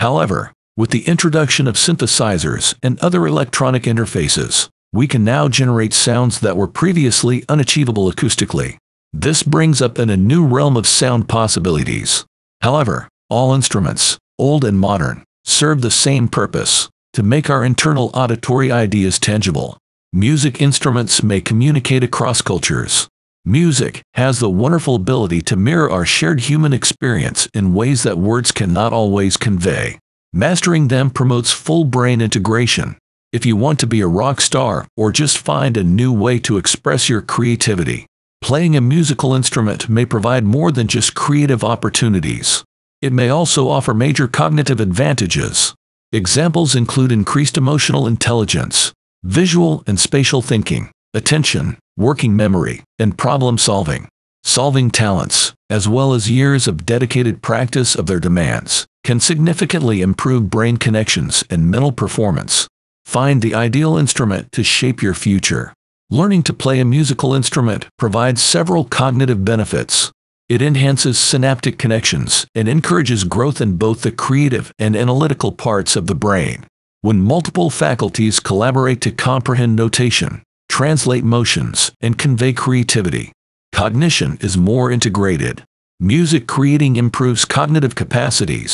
However, with the introduction of synthesizers and other electronic interfaces, we can now generate sounds that were previously unachievable acoustically. This brings up in a new realm of sound possibilities. However, all instruments, old and modern, serve the same purpose: to make our internal auditory ideas tangible. Music instruments may communicate across cultures. Music has the wonderful ability to mirror our shared human experience in ways that words cannot always convey. Mastering them promotes full brain integration. If you want to be a rock star or just find a new way to express your creativity, playing a musical instrument may provide more than just creative opportunities. It may also offer major cognitive advantages. Examples include increased emotional intelligence, visual and spatial thinking, attention, working memory, and problem-solving talents, as well as years of dedicated practice of their demands, can significantly improve brain connections and mental performance. Find the ideal instrument to shape your future. Learning to play a musical instrument provides several cognitive benefits. It enhances synaptic connections and encourages growth in both the creative and analytical parts of the brain. When multiple faculties collaborate to comprehend notation, translate motions, and convey creativity, cognition is more integrated. Music creating improves cognitive capacities.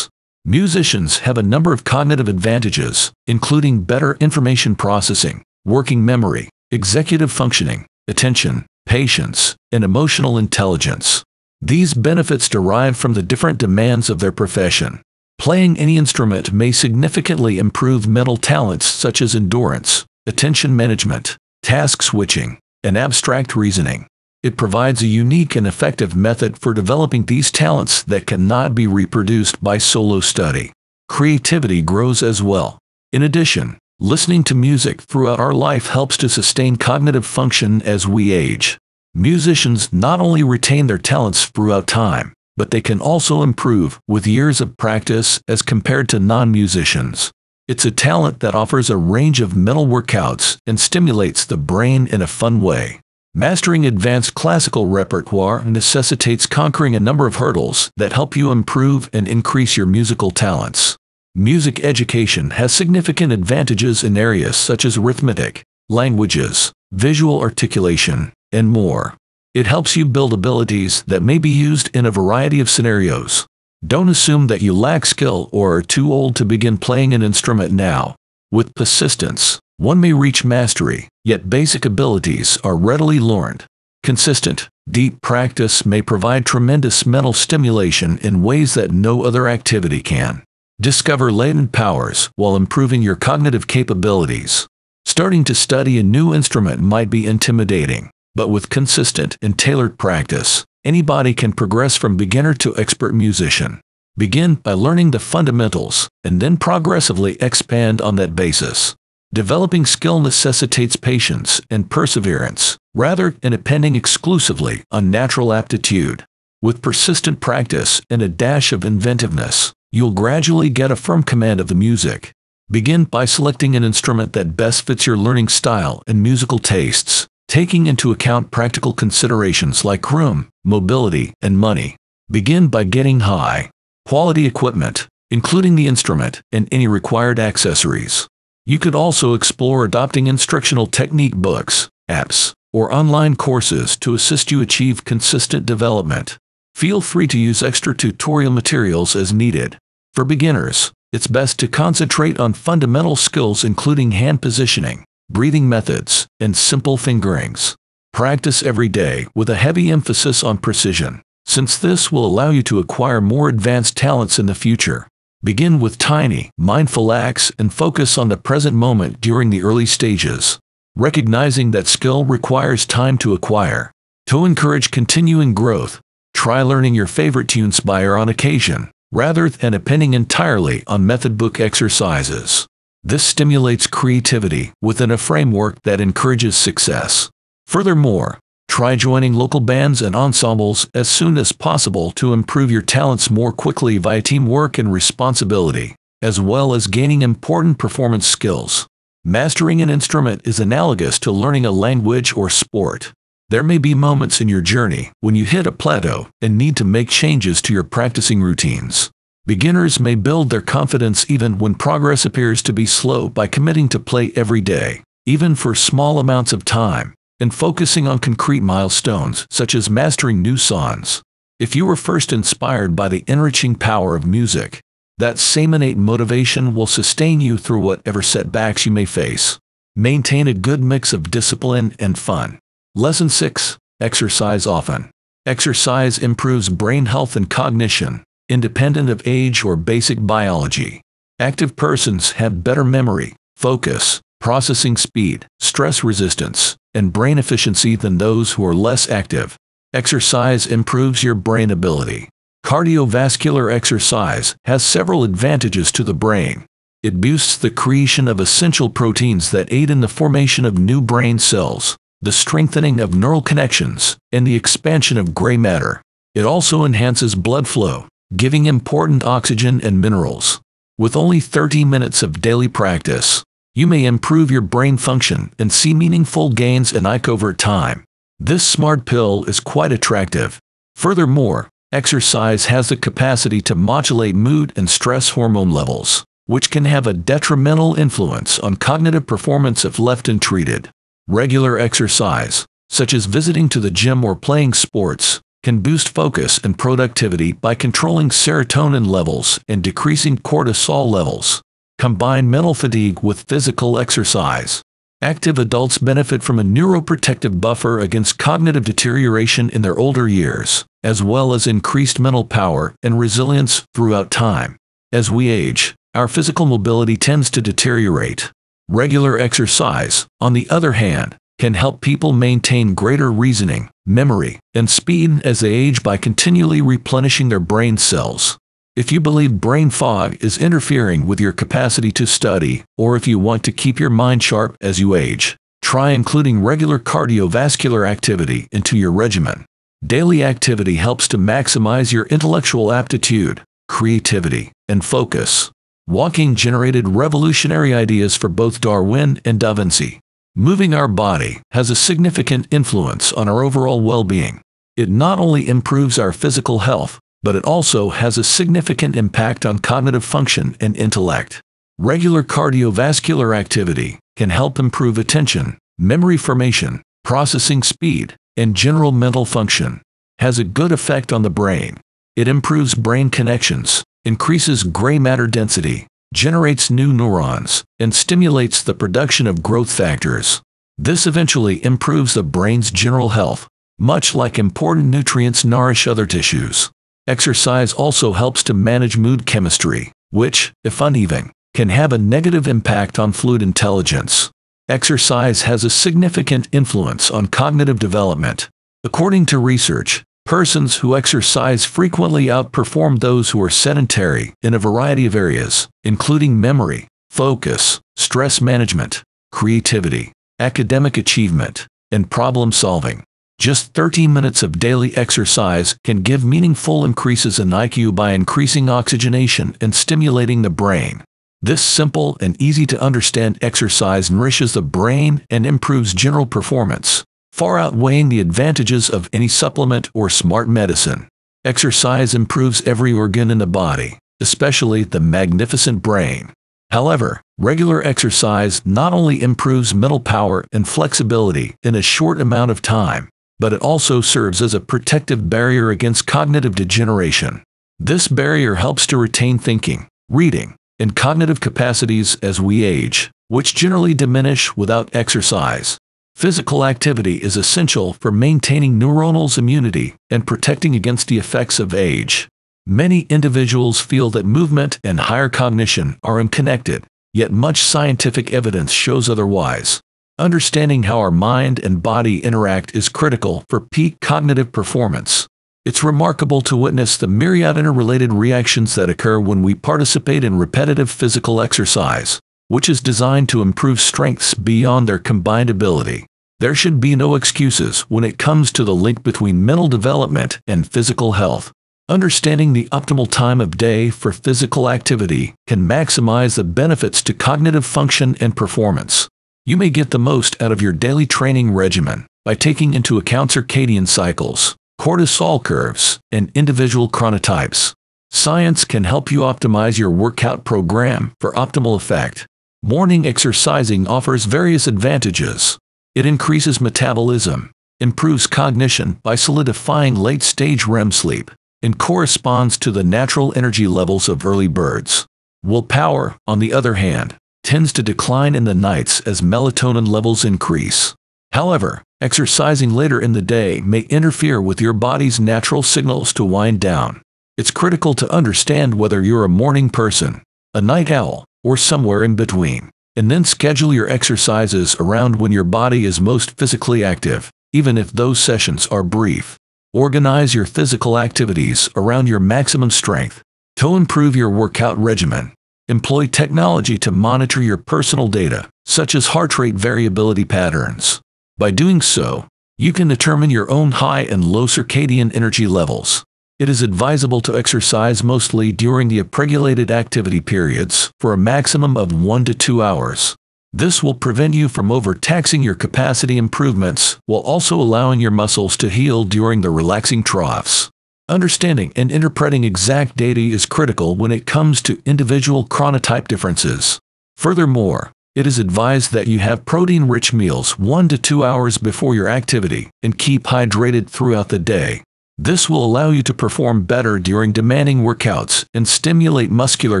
Musicians have a number of cognitive advantages, including better information processing, working memory, executive functioning, attention, patience, and emotional intelligence. These benefits derive from the different demands of their profession. Playing any instrument may significantly improve mental talents such as endurance, attention management, task switching, and abstract reasoning. It provides a unique and effective method for developing these talents that cannot be reproduced by solo study. Creativity grows as well. In addition, listening to music throughout our life helps to sustain cognitive function as we age. Musicians not only retain their talents throughout time, but they can also improve with years of practice as compared to non-musicians. It's a talent that offers a range of mental workouts and stimulates the brain in a fun way. Mastering advanced classical repertoire necessitates conquering a number of hurdles that help you improve and increase your musical talents. Music education has significant advantages in areas such as arithmetic, languages, visual articulation, and more. It helps you build abilities that may be used in a variety of scenarios. Don't assume that you lack skill or are too old to begin playing an instrument now. With persistence, one may reach mastery, yet basic abilities are readily learned. Consistent, deep practice may provide tremendous mental stimulation in ways that no other activity can. Discover latent powers while improving your cognitive capabilities. Starting to study a new instrument might be intimidating, but with consistent and tailored practice, anybody can progress from beginner to expert musician. Begin by learning the fundamentals, and then progressively expand on that basis. Developing skill necessitates patience and perseverance, rather than depending exclusively on natural aptitude. With persistent practice and a dash of inventiveness, you'll gradually get a firm command of the music. Begin by selecting an instrument that best fits your learning style and musical tastes, taking into account practical considerations like room, mobility, and money. Begin by getting high-quality equipment, including the instrument and any required accessories. You could also explore adopting instructional technique books, apps, or online courses to assist you achieve consistent development. Feel free to use extra tutorial materials as needed. For beginners, it's best to concentrate on fundamental skills including hand positioning, breathing methods, and simple fingerings. Practice every day with a heavy emphasis on precision, since this will allow you to acquire more advanced talents in the future. Begin with tiny, mindful acts and focus on the present moment during the early stages, recognizing that skill requires time to acquire. To encourage continuing growth, try learning your favorite tunes by ear on occasion, rather than depending entirely on method book exercises. This stimulates creativity within a framework that encourages success. Furthermore, try joining local bands and ensembles as soon as possible to improve your talents more quickly via teamwork and responsibility, as well as gaining important performance skills. Mastering an instrument is analogous to learning a language or sport. There may be moments in your journey when you hit a plateau and need to make changes to your practicing routines. Beginners may build their confidence even when progress appears to be slow by committing to play every day, even for small amounts of time, and focusing on concrete milestones such as mastering new songs. If you were first inspired by the enriching power of music, that same innate motivation will sustain you through whatever setbacks you may face. Maintain a good mix of discipline and fun. Lesson 6. Exercise often. Exercise improves brain health and cognition, independent of age or basic biology. Active persons have better memory, focus, processing speed, stress resistance, and brain efficiency than those who are less active. Exercise improves your brain ability. Cardiovascular exercise has several advantages to the brain. It boosts the creation of essential proteins that aid in the formation of new brain cells, the strengthening of neural connections, and the expansion of gray matter. It also enhances blood flow, giving important oxygen and minerals. With only 30 minutes of daily practice, you may improve your brain function and see meaningful gains in IQ over time. This smart pill is quite attractive. Furthermore, exercise has the capacity to modulate mood and stress hormone levels, which can have a detrimental influence on cognitive performance if left untreated. Regular exercise, such as visiting to the gym or playing sports, can boost focus and productivity by controlling serotonin levels and decreasing cortisol levels. Combine mental fatigue with physical exercise. Active adults benefit from a neuroprotective buffer against cognitive deterioration in their older years, as well as increased mental power and resilience throughout time. As we age, our physical mobility tends to deteriorate. Regular exercise, on the other hand, can help people maintain greater reasoning, memory, and speed as they age by continually replenishing their brain cells. If you believe brain fog is interfering with your capacity to study, or if you want to keep your mind sharp as you age, try including regular cardiovascular activity into your regimen. Daily activity helps to maximize your intellectual aptitude, creativity, and focus. Walking generated revolutionary ideas for both Darwin and Da Vinci. Moving our body has a significant influence on our overall well-being. It not only improves our physical health, but it also has a significant impact on cognitive function and intellect. Regular cardiovascular activity can help improve attention, memory formation, processing speed, and general mental function. Has a good effect on the brain. It improves brain connections, increases gray matter density, generates new neurons, and stimulates the production of growth factors. This eventually improves the brain's general health, much like important nutrients nourish other tissues. Exercise also helps to manage mood chemistry, which, if uneven, can have a negative impact on fluid intelligence. Exercise has a significant influence on cognitive development. According to research, persons who exercise frequently outperform those who are sedentary in a variety of areas, including memory, focus, stress management, creativity, academic achievement, and problem solving. Just 30 minutes of daily exercise can give meaningful increases in IQ by increasing oxygenation and stimulating the brain. This simple and easy-to-understand exercise nourishes the brain and improves general performance, far outweighing the advantages of any supplement or smart medicine. Exercise improves every organ in the body, especially the magnificent brain. However, regular exercise not only improves mental power and flexibility in a short amount of time, but it also serves as a protective barrier against cognitive degeneration. This barrier helps to retain thinking, reading, and cognitive capacities as we age, which generally diminish without exercise. Physical activity is essential for maintaining neuronal immunity and protecting against the effects of age. Many individuals feel that movement and higher cognition are unconnected, yet much scientific evidence shows otherwise. Understanding how our mind and body interact is critical for peak cognitive performance. It's remarkable to witness the myriad interrelated reactions that occur when we participate in repetitive physical exercise, which is designed to improve strengths beyond their combined ability. There should be no excuses when it comes to the link between mental development and physical health. Understanding the optimal time of day for physical activity can maximize the benefits to cognitive function and performance. You may get the most out of your daily training regimen by taking into account circadian cycles, cortisol curves, and individual chronotypes. Science can help you optimize your workout program for optimal effect. Morning exercising offers various advantages. It increases metabolism, improves cognition by solidifying late-stage REM sleep, and corresponds to the natural energy levels of early birds. Willpower, on the other hand, tends to decline in the nights as melatonin levels increase. However, exercising later in the day may interfere with your body's natural signals to wind down. It's critical to understand whether you're a morning person, a night owl, or somewhere in between, and then schedule your exercises around when your body is most physically active, even if those sessions are brief. Organize your physical activities around your maximum strength. To improve your workout regimen, employ technology to monitor your personal data, such as heart rate variability patterns. By doing so, you can determine your own high and low circadian energy levels. It is advisable to exercise mostly during the upregulated activity periods for a maximum of 1 to 2 hours. This will prevent you from overtaxing your capacity improvements while also allowing your muscles to heal during the relaxing troughs. Understanding and interpreting exact data is critical when it comes to individual chronotype differences. Furthermore, it is advised that you have protein-rich meals 1 to 2 hours before your activity and keep hydrated throughout the day. This will allow you to perform better during demanding workouts and stimulate muscular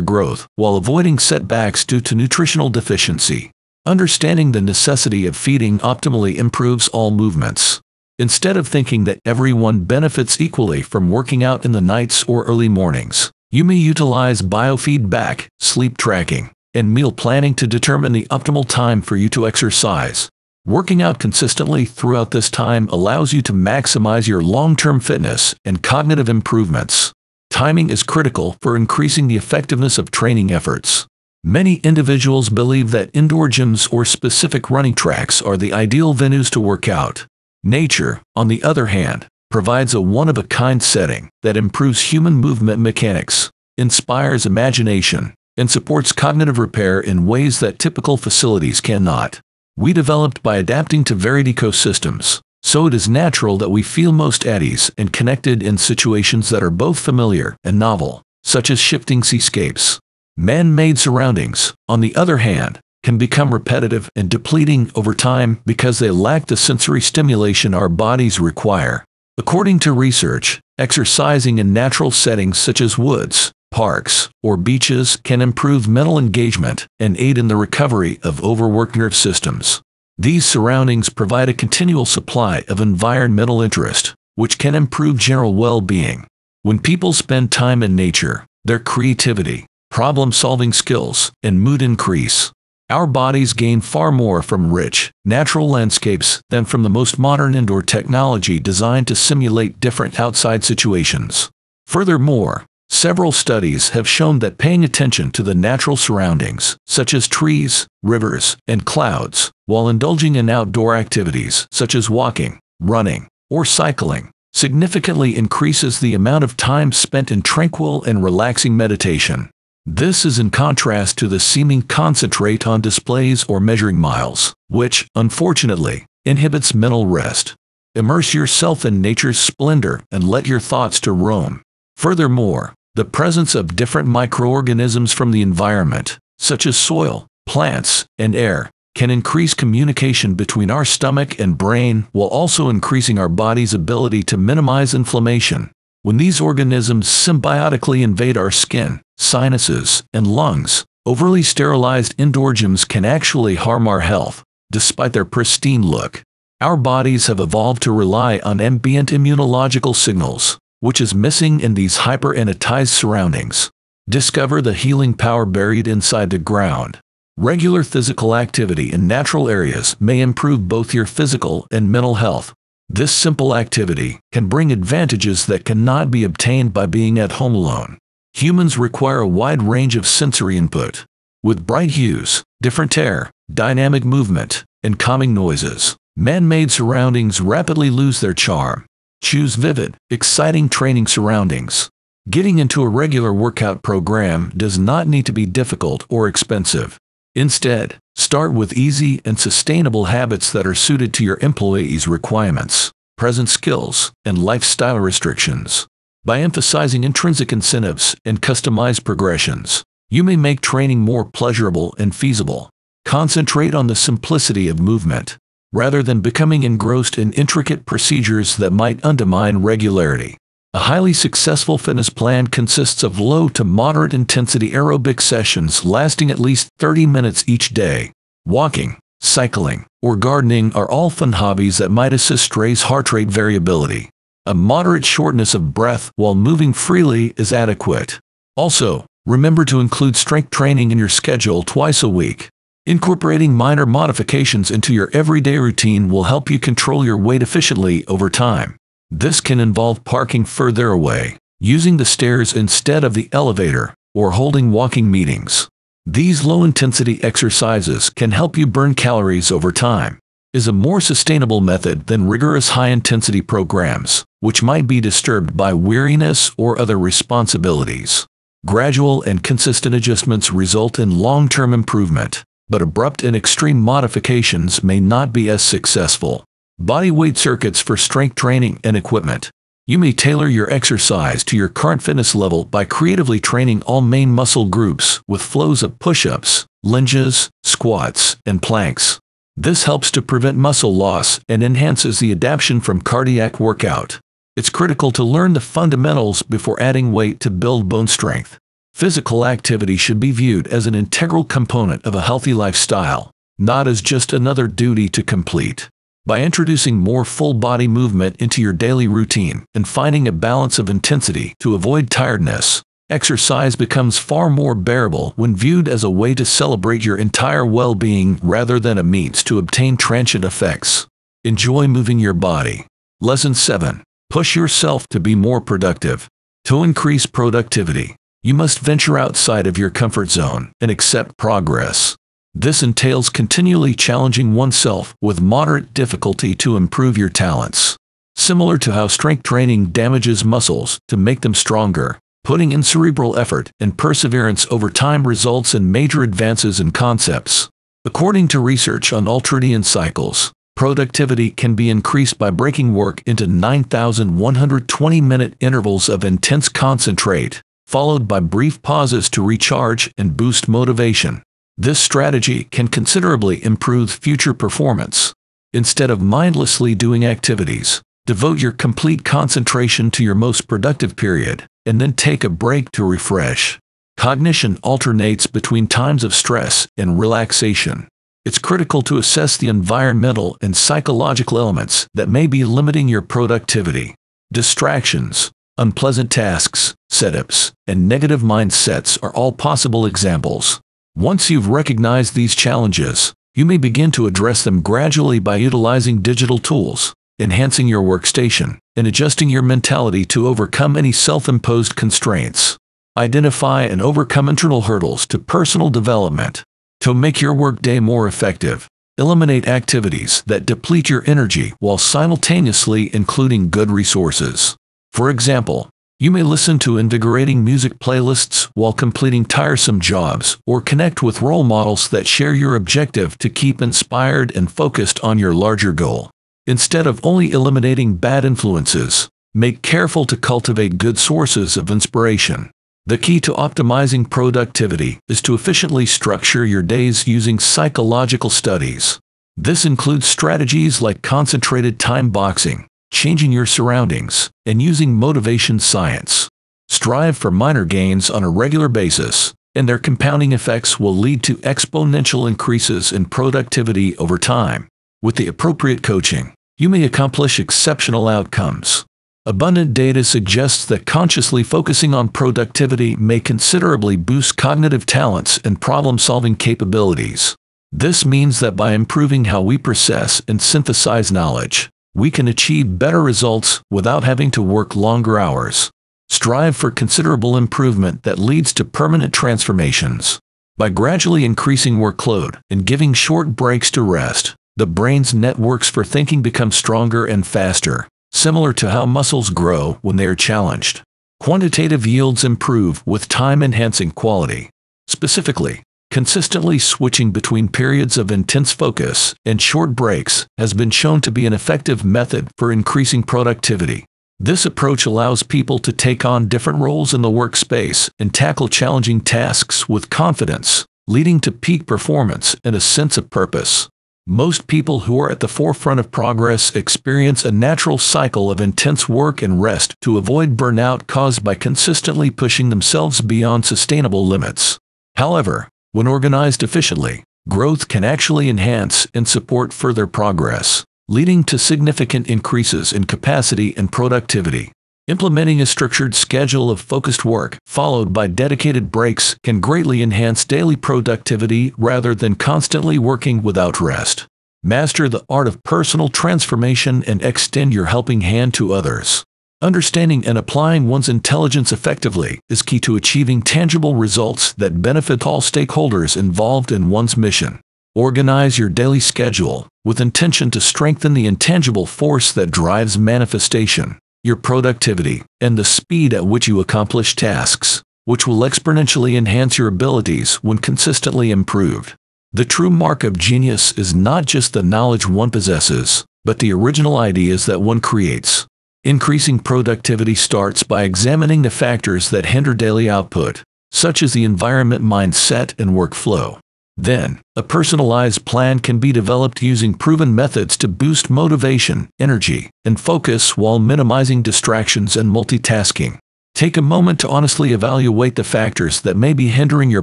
growth while avoiding setbacks due to nutritional deficiency. Understanding the necessity of feeding optimally improves all movements. Instead of thinking that everyone benefits equally from working out in the nights or early mornings, you may utilize biofeedback, sleep tracking, and meal planning to determine the optimal time for you to exercise. Working out consistently throughout this time allows you to maximize your long-term fitness and cognitive improvements. Timing is critical for increasing the effectiveness of training efforts. Many individuals believe that indoor gyms or specific running tracks are the ideal venues to work out. Nature, on the other hand, provides a one-of-a-kind setting that improves human movement mechanics, inspires imagination, and supports cognitive repair in ways that typical facilities cannot. We developed by adapting to varied ecosystems, so it is natural that we feel most at ease and connected in situations that are both familiar and novel, such as shifting seascapes. Man-made surroundings, on the other hand, can become repetitive and depleting over time because they lack the sensory stimulation our bodies require. According to research, exercising in natural settings such as woods, parks, or beaches can improve mental engagement and aid in the recovery of overworked nerve systems. These surroundings provide a continual supply of environmental interest, which can improve general well-being. When people spend time in nature, their creativity, problem-solving skills, and mood increase. Our bodies gain far more from rich, natural landscapes than from the most modern indoor technology designed to simulate different outside situations. Furthermore, several studies have shown that paying attention to the natural surroundings, such as trees, rivers, and clouds, while indulging in outdoor activities such as walking, running, or cycling, significantly increases the amount of time spent in tranquil and relaxing meditation. This is in contrast to the seeming concentrate on displays or measuring miles, which, unfortunately, inhibits mental rest. Immerse yourself in nature's splendor and let your thoughts to roam. Furthermore, the presence of different microorganisms from the environment, such as soil, plants, and air, can increase communication between our stomach and brain while also increasing our body's ability to minimize inflammation. When these organisms symbiotically invade our skin, sinuses, and lungs, overly sterilized indoor gyms can actually harm our health, despite their pristine look. Our bodies have evolved to rely on ambient immunological signals, which is missing in these hyper-anatized surroundings. Discover the healing power buried inside the ground. Regular physical activity in natural areas may improve both your physical and mental health. This simple activity can bring advantages that cannot be obtained by being at home alone. Humans require a wide range of sensory input. With bright hues, different air, dynamic movement, and calming noises, man-made surroundings rapidly lose their charm. Choose vivid, exciting training surroundings. Getting into a regular workout program does not need to be difficult or expensive. Instead, start with easy and sustainable habits that are suited to your employees' requirements, present skills, and lifestyle restrictions. By emphasizing intrinsic incentives and customized progressions, you may make training more pleasurable and feasible. Concentrate on the simplicity of movement, rather than becoming engrossed in intricate procedures that might undermine regularity. A highly successful fitness plan consists of low to moderate intensity aerobic sessions lasting at least 30 minutes each day. Walking, cycling, or gardening are all fun hobbies that might assist strays heart rate variability. A moderate shortness of breath while moving freely is adequate. Also, remember to include strength training in your schedule twice a week. Incorporating minor modifications into your everyday routine will help you control your weight efficiently over time. This can involve parking further away, using the stairs instead of the elevator, or holding walking meetings. These low-intensity exercises can help you burn calories over time. Is a more sustainable method than rigorous high-intensity programs, which might be disturbed by weariness or other responsibilities. Gradual and consistent adjustments result in long-term improvement, but abrupt and extreme modifications may not be as successful. Bodyweight circuits for strength training and equipment. You may tailor your exercise to your current fitness level by creatively training all main muscle groups with flows of push-ups, lunges, squats, and planks. This helps to prevent muscle loss and enhances the adaptation from cardiac workout. It's critical to learn the fundamentals before adding weight to build bone strength. Physical activity should be viewed as an integral component of a healthy lifestyle, not as just another duty to complete. By introducing more full-body movement into your daily routine and finding a balance of intensity to avoid tiredness, exercise becomes far more bearable when viewed as a way to celebrate your entire well-being rather than a means to obtain transient effects. Enjoy moving your body. Lesson 7. Push yourself to be more productive. To increase productivity, you must venture outside of your comfort zone and accept progress. This entails continually challenging oneself with moderate difficulty to improve your talents. Similar to how strength training damages muscles to make them stronger, putting in cerebral effort and perseverance over time results in major advances in concepts. According to research on ultradian cycles, productivity can be increased by breaking work into 9,120-minute intervals of intense concentrate, followed by brief pauses to recharge and boost motivation. This strategy can considerably improve future performance. Instead of mindlessly doing activities, devote your complete concentration to your most productive period, and then take a break to refresh. Cognition alternates between times of stress and relaxation. It's critical to assess the environmental and psychological elements that may be limiting your productivity. Distractions, unpleasant tasks, setups, and negative mindsets are all possible examples. Once you've recognized these challenges, you may begin to address them gradually by utilizing digital tools, enhancing your workstation, and adjusting your mentality to overcome any self-imposed constraints. Identify and overcome internal hurdles to personal development. To make your workday more effective, eliminate activities that deplete your energy while simultaneously including good resources. For example, you may listen to invigorating music playlists while completing tiresome jobs, or connect with role models that share your objective to keep inspired and focused on your larger goal. Instead of only eliminating bad influences, make careful to cultivate good sources of inspiration. The key to optimizing productivity is to efficiently structure your days using psychological studies. This includes strategies like concentrated time boxing, changing your surroundings, and using motivation science. Strive for minor gains on a regular basis, and their compounding effects will lead to exponential increases in productivity over time. With the appropriate coaching, you may accomplish exceptional outcomes. Abundant data suggests that consciously focusing on productivity may considerably boost cognitive talents and problem-solving capabilities. This means that by improving how we process and synthesize knowledge, we can achieve better results without having to work longer hours. Strive for considerable improvement that leads to permanent transformations. By gradually increasing workload and giving short breaks to rest, the brain's networks for thinking become stronger and faster, similar to how muscles grow when they are challenged. Quantitative yields improve with time-enhancing quality. Specifically, consistently switching between periods of intense focus and short breaks has been shown to be an effective method for increasing productivity. This approach allows people to take on different roles in the workspace and tackle challenging tasks with confidence, leading to peak performance and a sense of purpose. Most people who are at the forefront of progress experience a natural cycle of intense work and rest to avoid burnout caused by consistently pushing themselves beyond sustainable limits. However, when organized efficiently, growth can actually enhance and support further progress, leading to significant increases in capacity and productivity. Implementing a structured schedule of focused work, followed by dedicated breaks, can greatly enhance daily productivity rather than constantly working without rest. Master the art of personal transformation and extend your helping hand to others. Understanding and applying one's intelligence effectively is key to achieving tangible results that benefit all stakeholders involved in one's mission. Organize your daily schedule with intention to strengthen the intangible force that drives manifestation, your productivity, and the speed at which you accomplish tasks, which will exponentially enhance your abilities when consistently improved. The true mark of genius is not just the knowledge one possesses, but the original ideas that one creates. Increasing productivity starts by examining the factors that hinder daily output, such as the environment, mindset, and workflow. Then, a personalized plan can be developed using proven methods to boost motivation, energy, and focus while minimizing distractions and multitasking. Take a moment to honestly evaluate the factors that may be hindering your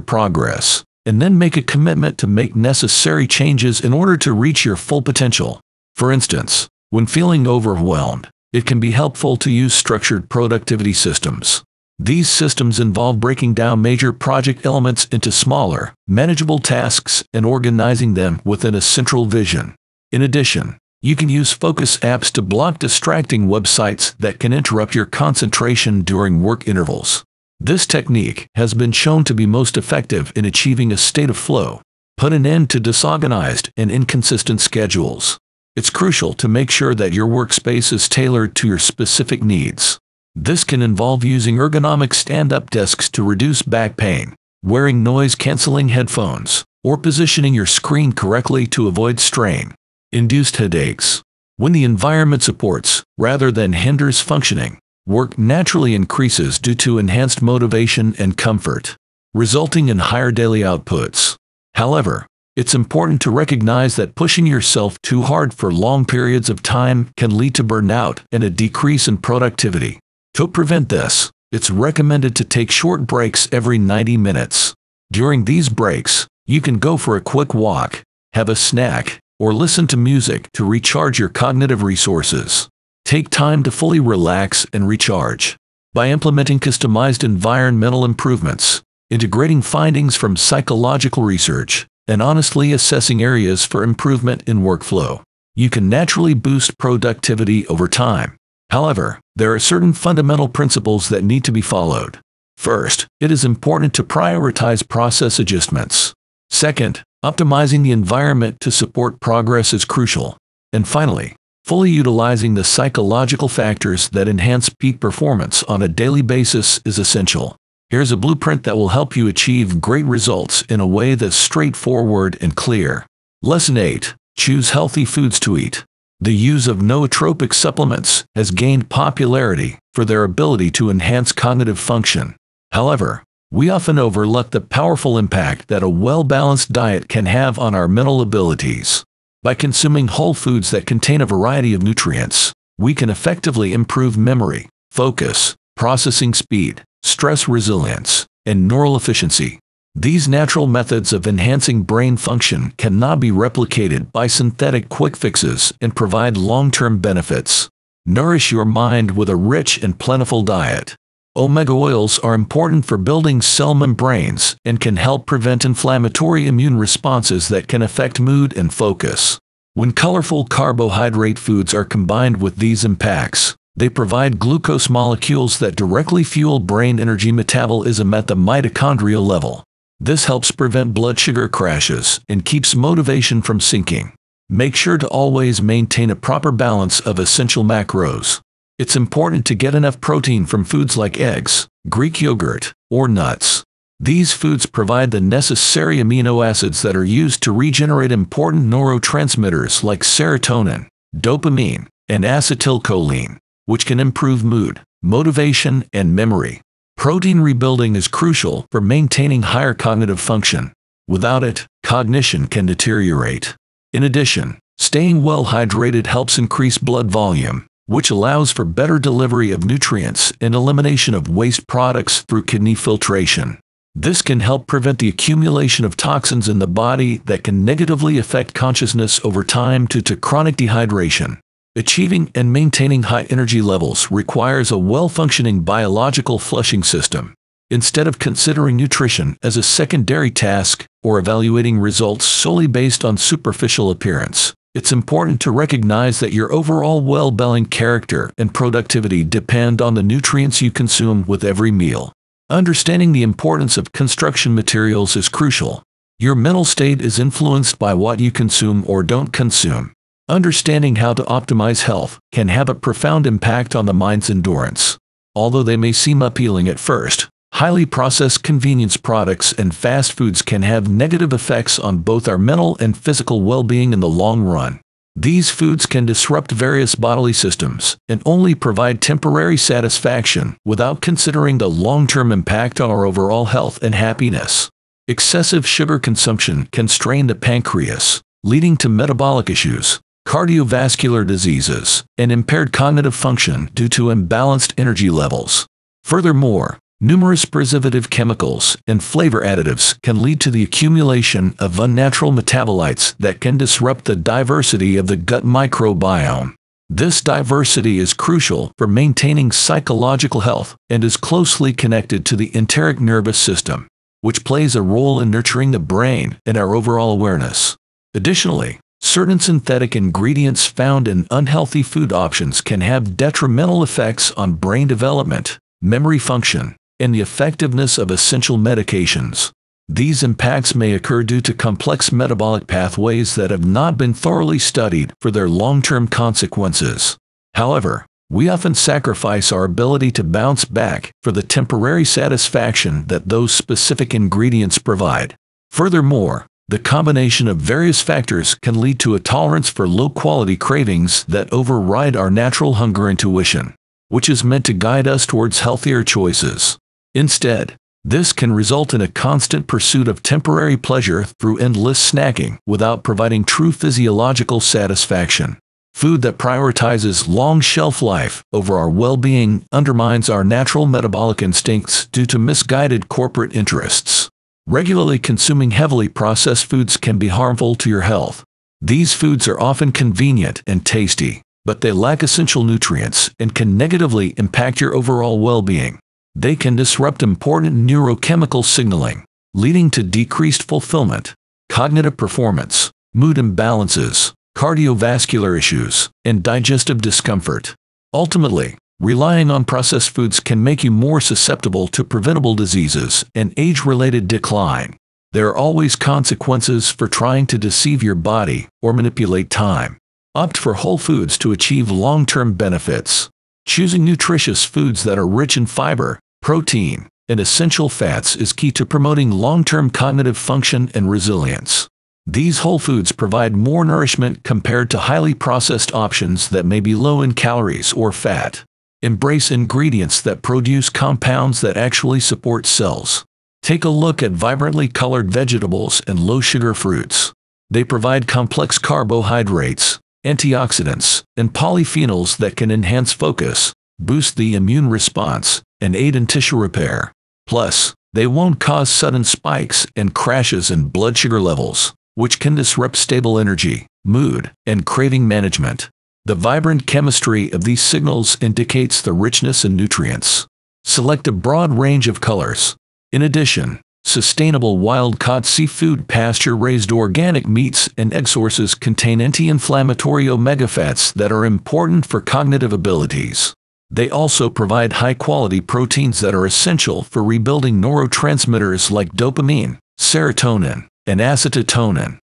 progress, and then make a commitment to make necessary changes in order to reach your full potential. For instance, when feeling overwhelmed, it can be helpful to use structured productivity systems. These systems involve breaking down major project elements into smaller, manageable tasks and organizing them within a central vision. In addition, you can use focus apps to block distracting websites that can interrupt your concentration during work intervals. This technique has been shown to be most effective in achieving a state of flow. Put an end to disorganized and inconsistent schedules. It's crucial to make sure that your workspace is tailored to your specific needs. This can involve using ergonomic stand-up desks to reduce back pain, wearing noise-canceling headphones, or positioning your screen correctly to avoid strain-induced headaches. When the environment supports, rather than hinders functioning, work naturally increases due to enhanced motivation and comfort, resulting in higher daily outputs. However, it's important to recognize that pushing yourself too hard for long periods of time can lead to burnout and a decrease in productivity. To prevent this, it's recommended to take short breaks every 90 minutes. During these breaks, you can go for a quick walk, have a snack, or listen to music to recharge your cognitive resources. Take time to fully relax and recharge. By implementing customized environmental improvements, integrating findings from psychological research, and honestly assessing areas for improvement in workflow, you can naturally boost productivity over time. However, there are certain fundamental principles that need to be followed. First, it is important to prioritize process adjustments. Second, optimizing the environment to support progress is crucial. And finally, fully utilizing the psychological factors that enhance peak performance on a daily basis is essential. Here's a blueprint that will help you achieve great results in a way that's straightforward and clear. Lesson 8. Choose healthy foods to eat. The use of nootropic supplements has gained popularity for their ability to enhance cognitive function. However, we often overlook the powerful impact that a well-balanced diet can have on our mental abilities. By consuming whole foods that contain a variety of nutrients, we can effectively improve memory, focus, processing speed, stress resilience, and neural efficiency. These natural methods of enhancing brain function cannot be replicated by synthetic quick fixes and provide long-term benefits. Nourish your mind with a rich and plentiful diet. Omega oils are important for building cell membranes and can help prevent inflammatory immune responses that can affect mood and focus. When colorful carbohydrate foods are combined with these impacts, they provide glucose molecules that directly fuel brain energy metabolism at the mitochondrial level. This helps prevent blood sugar crashes and keeps motivation from sinking. Make sure to always maintain a proper balance of essential macros. It's important to get enough protein from foods like eggs, Greek yogurt, or nuts. These foods provide the necessary amino acids that are used to regenerate important neurotransmitters like serotonin, dopamine, and acetylcholine, which can improve mood, motivation, and memory. Protein rebuilding is crucial for maintaining higher cognitive function. Without it, cognition can deteriorate. In addition, staying well hydrated helps increase blood volume, which allows for better delivery of nutrients and elimination of waste products through kidney filtration. This can help prevent the accumulation of toxins in the body that can negatively affect consciousness over time due to chronic dehydration. Achieving and maintaining high energy levels requires a well-functioning biological flushing system. Instead of considering nutrition as a secondary task or evaluating results solely based on superficial appearance, it's important to recognize that your overall well-being, character, and productivity depend on the nutrients you consume with every meal. Understanding the importance of construction materials is crucial. Your mental state is influenced by what you consume or don't consume. Understanding how to optimize health can have a profound impact on the mind's endurance. Although they may seem appealing at first, highly processed convenience products and fast foods can have negative effects on both our mental and physical well-being in the long run. These foods can disrupt various bodily systems and only provide temporary satisfaction without considering the long-term impact on our overall health and happiness. Excessive sugar consumption can strain the pancreas, leading to metabolic issues, cardiovascular diseases, and impaired cognitive function due to imbalanced energy levels. Furthermore, numerous preservative chemicals and flavor additives can lead to the accumulation of unnatural metabolites that can disrupt the diversity of the gut microbiome. This diversity is crucial for maintaining psychological health and is closely connected to the enteric nervous system, which plays a role in nurturing the brain and our overall awareness. Additionally, certain synthetic ingredients found in unhealthy food options can have detrimental effects on brain development, memory function, and the effectiveness of essential medications. These impacts may occur due to complex metabolic pathways that have not been thoroughly studied for their long-term consequences. However, we often sacrifice our ability to bounce back for the temporary satisfaction that those specific ingredients provide. Furthermore, the combination of various factors can lead to a tolerance for low-quality cravings that override our natural hunger intuition, which is meant to guide us towards healthier choices. Instead, This can result in a constant pursuit of temporary pleasure through endless snacking without providing true physiological satisfaction. Food that prioritizes long shelf life over our well-being undermines our natural metabolic instincts due to misguided corporate interests. Regularly consuming heavily processed foods can be harmful to your health. These foods are often convenient and tasty, but they lack essential nutrients and can negatively impact your overall well-being. They can disrupt important neurochemical signaling, leading to decreased fulfillment, cognitive performance, mood imbalances, cardiovascular issues, and digestive discomfort. Ultimately, relying on processed foods can make you more susceptible to preventable diseases and age-related decline. There are always consequences for trying to deceive your body or manipulate time. Opt for whole foods to achieve long-term benefits. Choosing nutritious foods that are rich in fiber, protein, and essential fats is key to promoting long-term cognitive function and resilience. These whole foods provide more nourishment compared to highly processed options that may be low in calories or fat. Embrace ingredients that produce compounds that actually support cells. Take a look at vibrantly colored vegetables and low-sugar fruits. They provide complex carbohydrates, antioxidants, and polyphenols that can enhance focus, boost the immune response, and aid in tissue repair. Plus, they won't cause sudden spikes and crashes in blood sugar levels, which can disrupt stable energy, mood, and craving management. The vibrant chemistry of these signals indicates the richness in nutrients. Select a broad range of colors. In addition, sustainable wild-caught seafood, pasture-raised organic meats, and egg sources contain anti-inflammatory omega fats that are important for cognitive abilities. They also provide high-quality proteins that are essential for rebuilding neurotransmitters like dopamine, serotonin, and acetylcholine,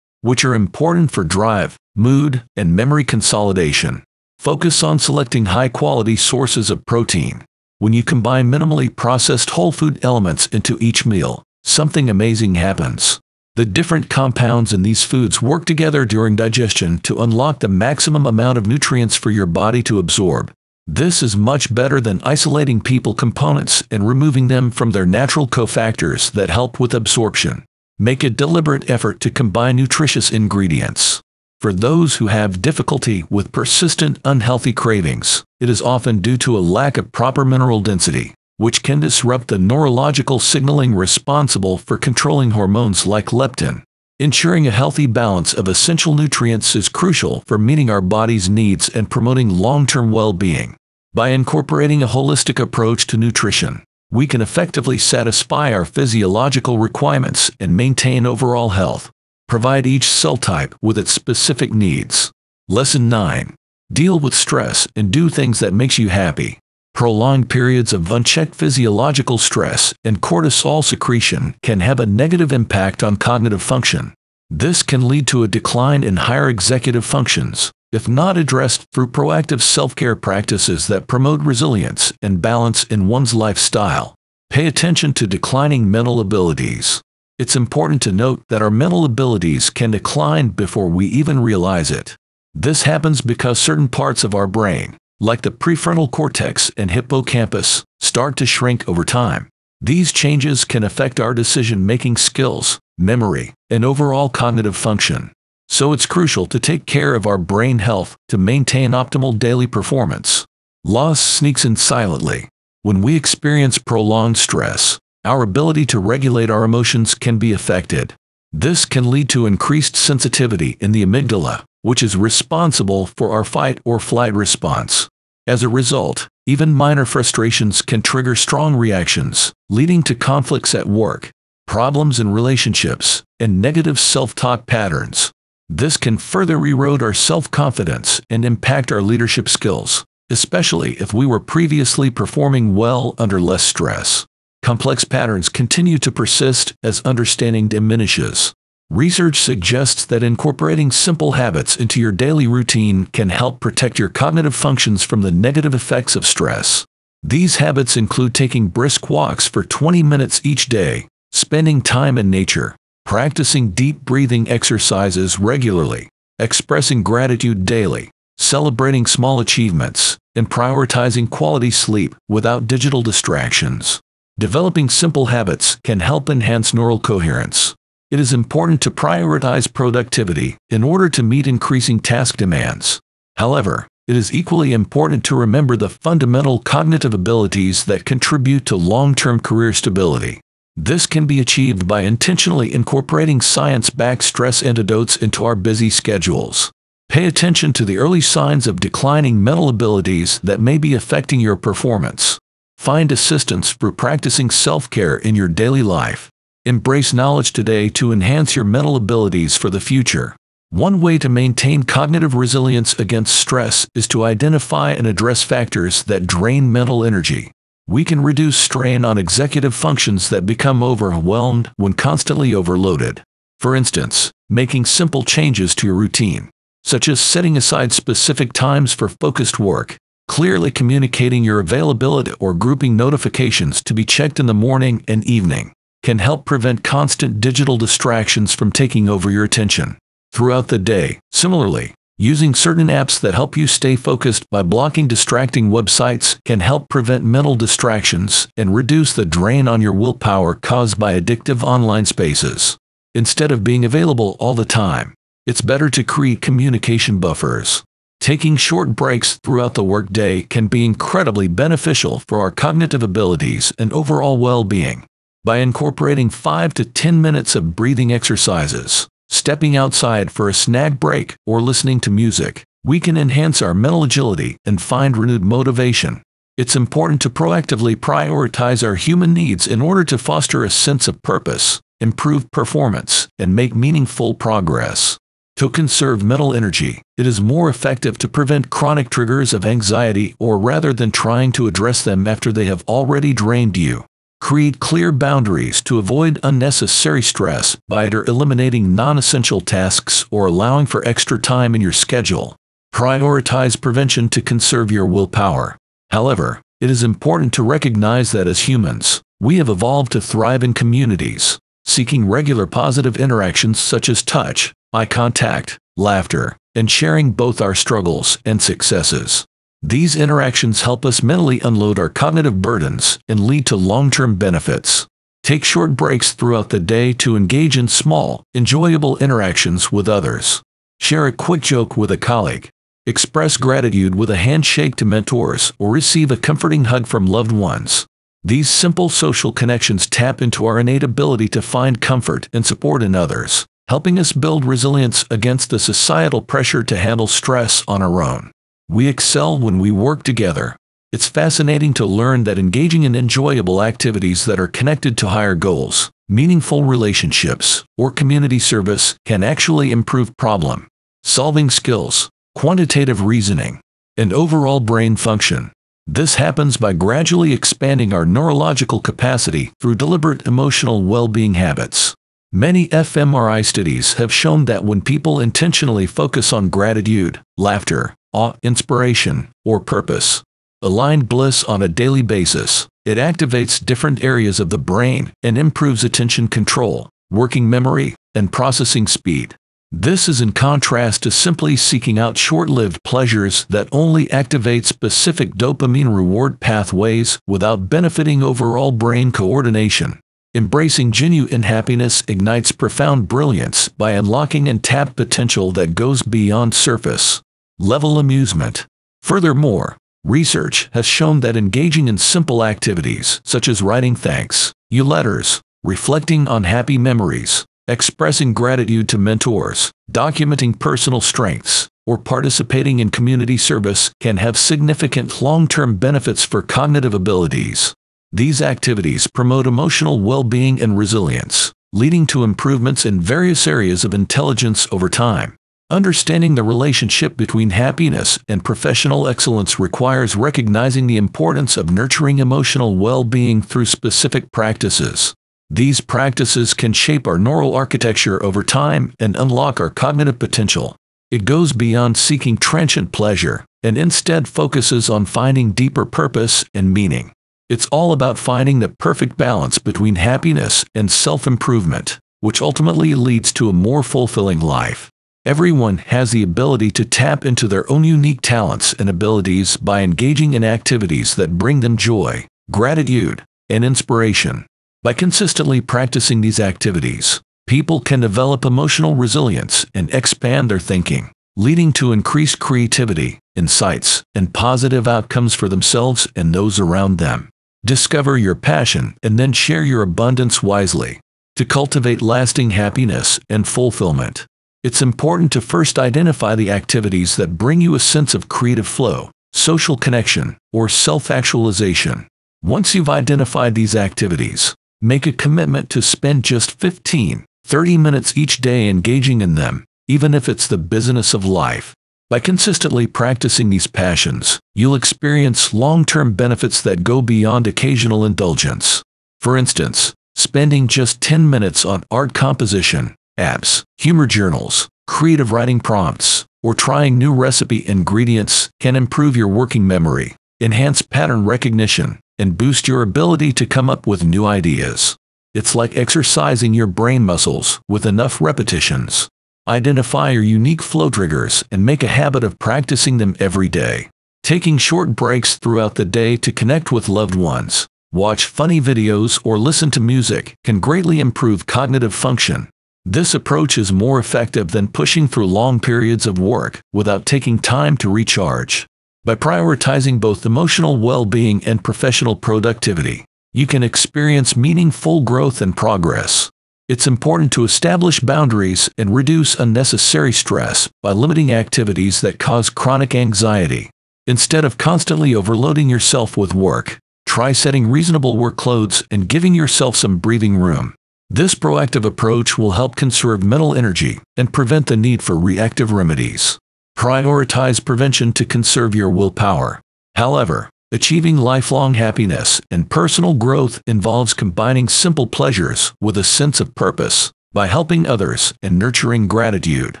which are important for drive, mood, and memory consolidation. Focus on selecting high-quality sources of protein. When you combine minimally processed whole food elements into each meal, something amazing happens. The different compounds in these foods work together during digestion to unlock the maximum amount of nutrients for your body to absorb. This is much better than isolating people components and removing them from their natural cofactors that help with absorption. Make a deliberate effort to combine nutritious ingredients. For those who have difficulty with persistent unhealthy cravings, it is often due to a lack of proper mineral density, which can disrupt the neurological signaling responsible for controlling hormones like leptin. Ensuring a healthy balance of essential nutrients is crucial for meeting our body's needs and promoting long-term well-being. By incorporating a holistic approach to nutrition, we can effectively satisfy our physiological requirements and maintain overall health. Provide each cell type with its specific needs. Lesson 9. Deal with stress and do things that makes you happy. Prolonged periods of unchecked physiological stress and cortisol secretion can have a negative impact on cognitive function. This can lead to a decline in higher executive functions, if not addressed through proactive self-care practices that promote resilience and balance in one's lifestyle. Pay attention to declining mental abilities. It's important to note that our mental abilities can decline before we even realize it. This happens because certain parts of our brain, like the prefrontal cortex and hippocampus, start to shrink over time. These changes can affect our decision-making skills, memory, and overall cognitive function. So it's crucial to take care of our brain health to maintain optimal daily performance. Loss sneaks in silently. When we experience prolonged stress, our ability to regulate our emotions can be affected. This can lead to increased sensitivity in the amygdala, which is responsible for our fight or flight response. As a result, even minor frustrations can trigger strong reactions, leading to conflicts at work, problems in relationships, and negative self-talk patterns. This can further erode our self-confidence and impact our leadership skills, especially if we were previously performing well under less stress. Complex patterns continue to persist as understanding diminishes. Research suggests that incorporating simple habits into your daily routine can help protect your cognitive functions from the negative effects of stress. These habits include taking brisk walks for 20 minutes each day, spending time in nature, practicing deep breathing exercises regularly, expressing gratitude daily, celebrating small achievements, and prioritizing quality sleep without digital distractions. Developing simple habits can help enhance neural coherence. It is important to prioritize productivity in order to meet increasing task demands. However, it is equally important to remember the fundamental cognitive abilities that contribute to long-term career stability. This can be achieved by intentionally incorporating science-backed stress antidotes into our busy schedules. Pay attention to the early signs of declining mental abilities that may be affecting your performance. Find assistance through practicing self-care in your daily life. Embrace knowledge today to enhance your mental abilities for the future. One way to maintain cognitive resilience against stress is to identify and address factors that drain mental energy. We can reduce strain on executive functions that become overwhelmed when constantly overloaded. For instance, making simple changes to your routine, such as setting aside specific times for focused work, clearly communicating your availability, or grouping notifications to be checked in the morning and evening, can help prevent constant digital distractions from taking over your attention throughout the day. Similarly, using certain apps that help you stay focused by blocking distracting websites can help prevent mental distractions and reduce the drain on your willpower caused by addictive online spaces. Instead of being available all the time, it's better to create communication buffers. Taking short breaks throughout the workday can be incredibly beneficial for our cognitive abilities and overall well-being. By incorporating 5 to 10 minutes of breathing exercises, stepping outside for a snack break, or listening to music, we can enhance our mental agility and find renewed motivation. It's important to proactively prioritize our human needs in order to foster a sense of purpose, improve performance, and make meaningful progress. To conserve mental energy, it is more effective to prevent chronic triggers of anxiety rather than trying to address them after they have already drained you. Create clear boundaries to avoid unnecessary stress by either eliminating non-essential tasks or allowing for extra time in your schedule. Prioritize prevention to conserve your willpower. However, it is important to recognize that as humans, we have evolved to thrive in communities, seeking regular positive interactions such as touch, eye contact, laughter, and sharing both our struggles and successes. These interactions help us mentally unload our cognitive burdens and lead to long-term benefits. Take short breaks throughout the day to engage in small, enjoyable interactions with others. Share a quick joke with a colleague. Express gratitude with a handshake to mentors or receive a comforting hug from loved ones. These simple social connections tap into our innate ability to find comfort and support in others, helping us build resilience against the societal pressure to handle stress on our own. We excel when we work together. It's fascinating to learn that engaging in enjoyable activities that are connected to higher goals, meaningful relationships, or community service can actually improve problem-solving skills, quantitative reasoning, and overall brain function. This happens by gradually expanding our neurological capacity through deliberate emotional well-being habits. Many fMRI studies have shown that when people intentionally focus on gratitude, laughter, awe, inspiration, or purpose-aligned bliss on a daily basis, it activates different areas of the brain and improves attention control, working memory, and processing speed. This is in contrast to simply seeking out short-lived pleasures that only activate specific dopamine reward pathways without benefiting overall brain coordination. Embracing genuine happiness ignites profound brilliance by unlocking untapped potential that goes beyond surface-level amusement. Furthermore, research has shown that engaging in simple activities such as writing thanks you letters, reflecting on happy memories, expressing gratitude to mentors, documenting personal strengths, or participating in community service can have significant long-term benefits for cognitive abilities. These activities promote emotional well-being and resilience, leading to improvements in various areas of intelligence over time. Understanding the relationship between happiness and professional excellence requires recognizing the importance of nurturing emotional well-being through specific practices. These practices can shape our neural architecture over time and unlock our cognitive potential. It goes beyond seeking transient pleasure and instead focuses on finding deeper purpose and meaning. It's all about finding the perfect balance between happiness and self-improvement, which ultimately leads to a more fulfilling life. Everyone has the ability to tap into their own unique talents and abilities by engaging in activities that bring them joy, gratitude, and inspiration. By consistently practicing these activities, people can develop emotional resilience and expand their thinking, leading to increased creativity, insights, and positive outcomes for themselves and those around them. Discover your passion and then share your abundance wisely. To cultivate lasting happiness and fulfillment, it's important to first identify the activities that bring you a sense of creative flow, social connection, or self-actualization. Once you've identified these activities, make a commitment to spend just 15–30 minutes each day engaging in them, even if it's the business of life. By consistently practicing these passions, you'll experience long-term benefits that go beyond occasional indulgence. For instance, spending just 10 minutes on art composition, apps, humor journals, creative writing prompts, or trying new recipe ingredients can improve your working memory, enhance pattern recognition, and boost your ability to come up with new ideas. It's like exercising your brain muscles with enough repetitions. Identify your unique flow triggers and make a habit of practicing them every day. Taking short breaks throughout the day to connect with loved ones, watch funny videos, or listen to music can greatly improve cognitive function. This approach is more effective than pushing through long periods of work without taking time to recharge. By prioritizing both emotional well-being and professional productivity, you can experience meaningful growth and progress. It's important to establish boundaries and reduce unnecessary stress by limiting activities that cause chronic anxiety. Instead of constantly overloading yourself with work, try setting reasonable workloads and giving yourself some breathing room. This proactive approach will help conserve mental energy and prevent the need for reactive remedies. Prioritize prevention to conserve your willpower. However, achieving lifelong happiness and personal growth involves combining simple pleasures with a sense of purpose. By helping others and nurturing gratitude,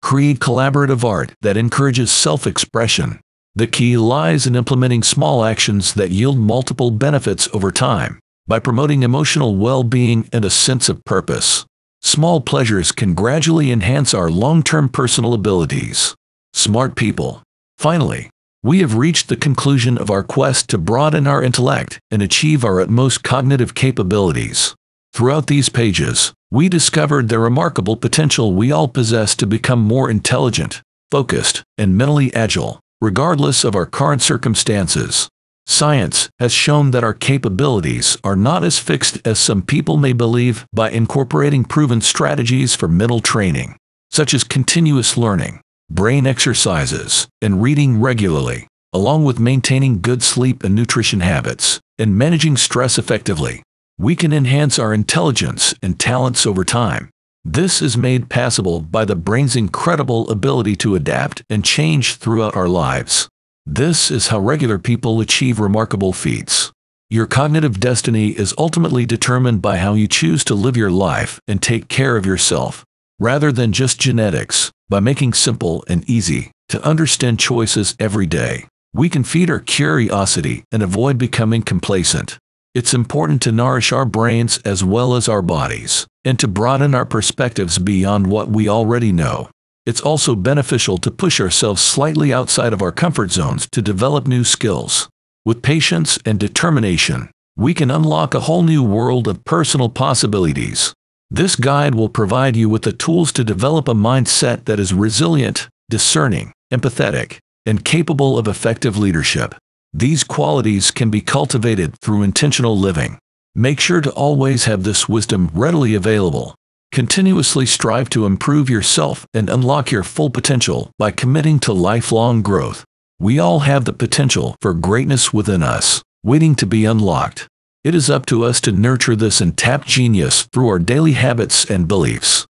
create collaborative art that encourages self-expression. The key lies in implementing small actions that yield multiple benefits over time. By promoting emotional well-being and a sense of purpose, small pleasures can gradually enhance our long-term personal abilities. Smart people. Finally, we have reached the conclusion of our quest to broaden our intellect and achieve our utmost cognitive capabilities. Throughout these pages, we discovered the remarkable potential we all possess to become more intelligent, focused, and mentally agile, regardless of our current circumstances. Science has shown that our capabilities are not as fixed as some people may believe. By incorporating proven strategies for mental training, such as continuous learning, brain exercises, and reading regularly, along with maintaining good sleep and nutrition habits, and managing stress effectively, we can enhance our intelligence and talents over time. This is made possible by the brain's incredible ability to adapt and change throughout our lives. This is how regular people achieve remarkable feats. Your cognitive destiny is ultimately determined by how you choose to live your life and take care of yourself, rather than just genetics. By making simple and easy-to-understand choices every day, we can feed our curiosity and avoid becoming complacent. It's important to nourish our brains as well as our bodies, and to broaden our perspectives beyond what we already know. It's also beneficial to push ourselves slightly outside of our comfort zones to develop new skills. With patience and determination, we can unlock a whole new world of personal possibilities. This guide will provide you with the tools to develop a mindset that is resilient, discerning, empathetic, and capable of effective leadership. These qualities can be cultivated through intentional living. Make sure to always have this wisdom readily available. Continuously strive to improve yourself and unlock your full potential by committing to lifelong growth. We all have the potential for greatness within us, waiting to be unlocked. It is up to us to nurture this untapped genius through our daily habits and beliefs.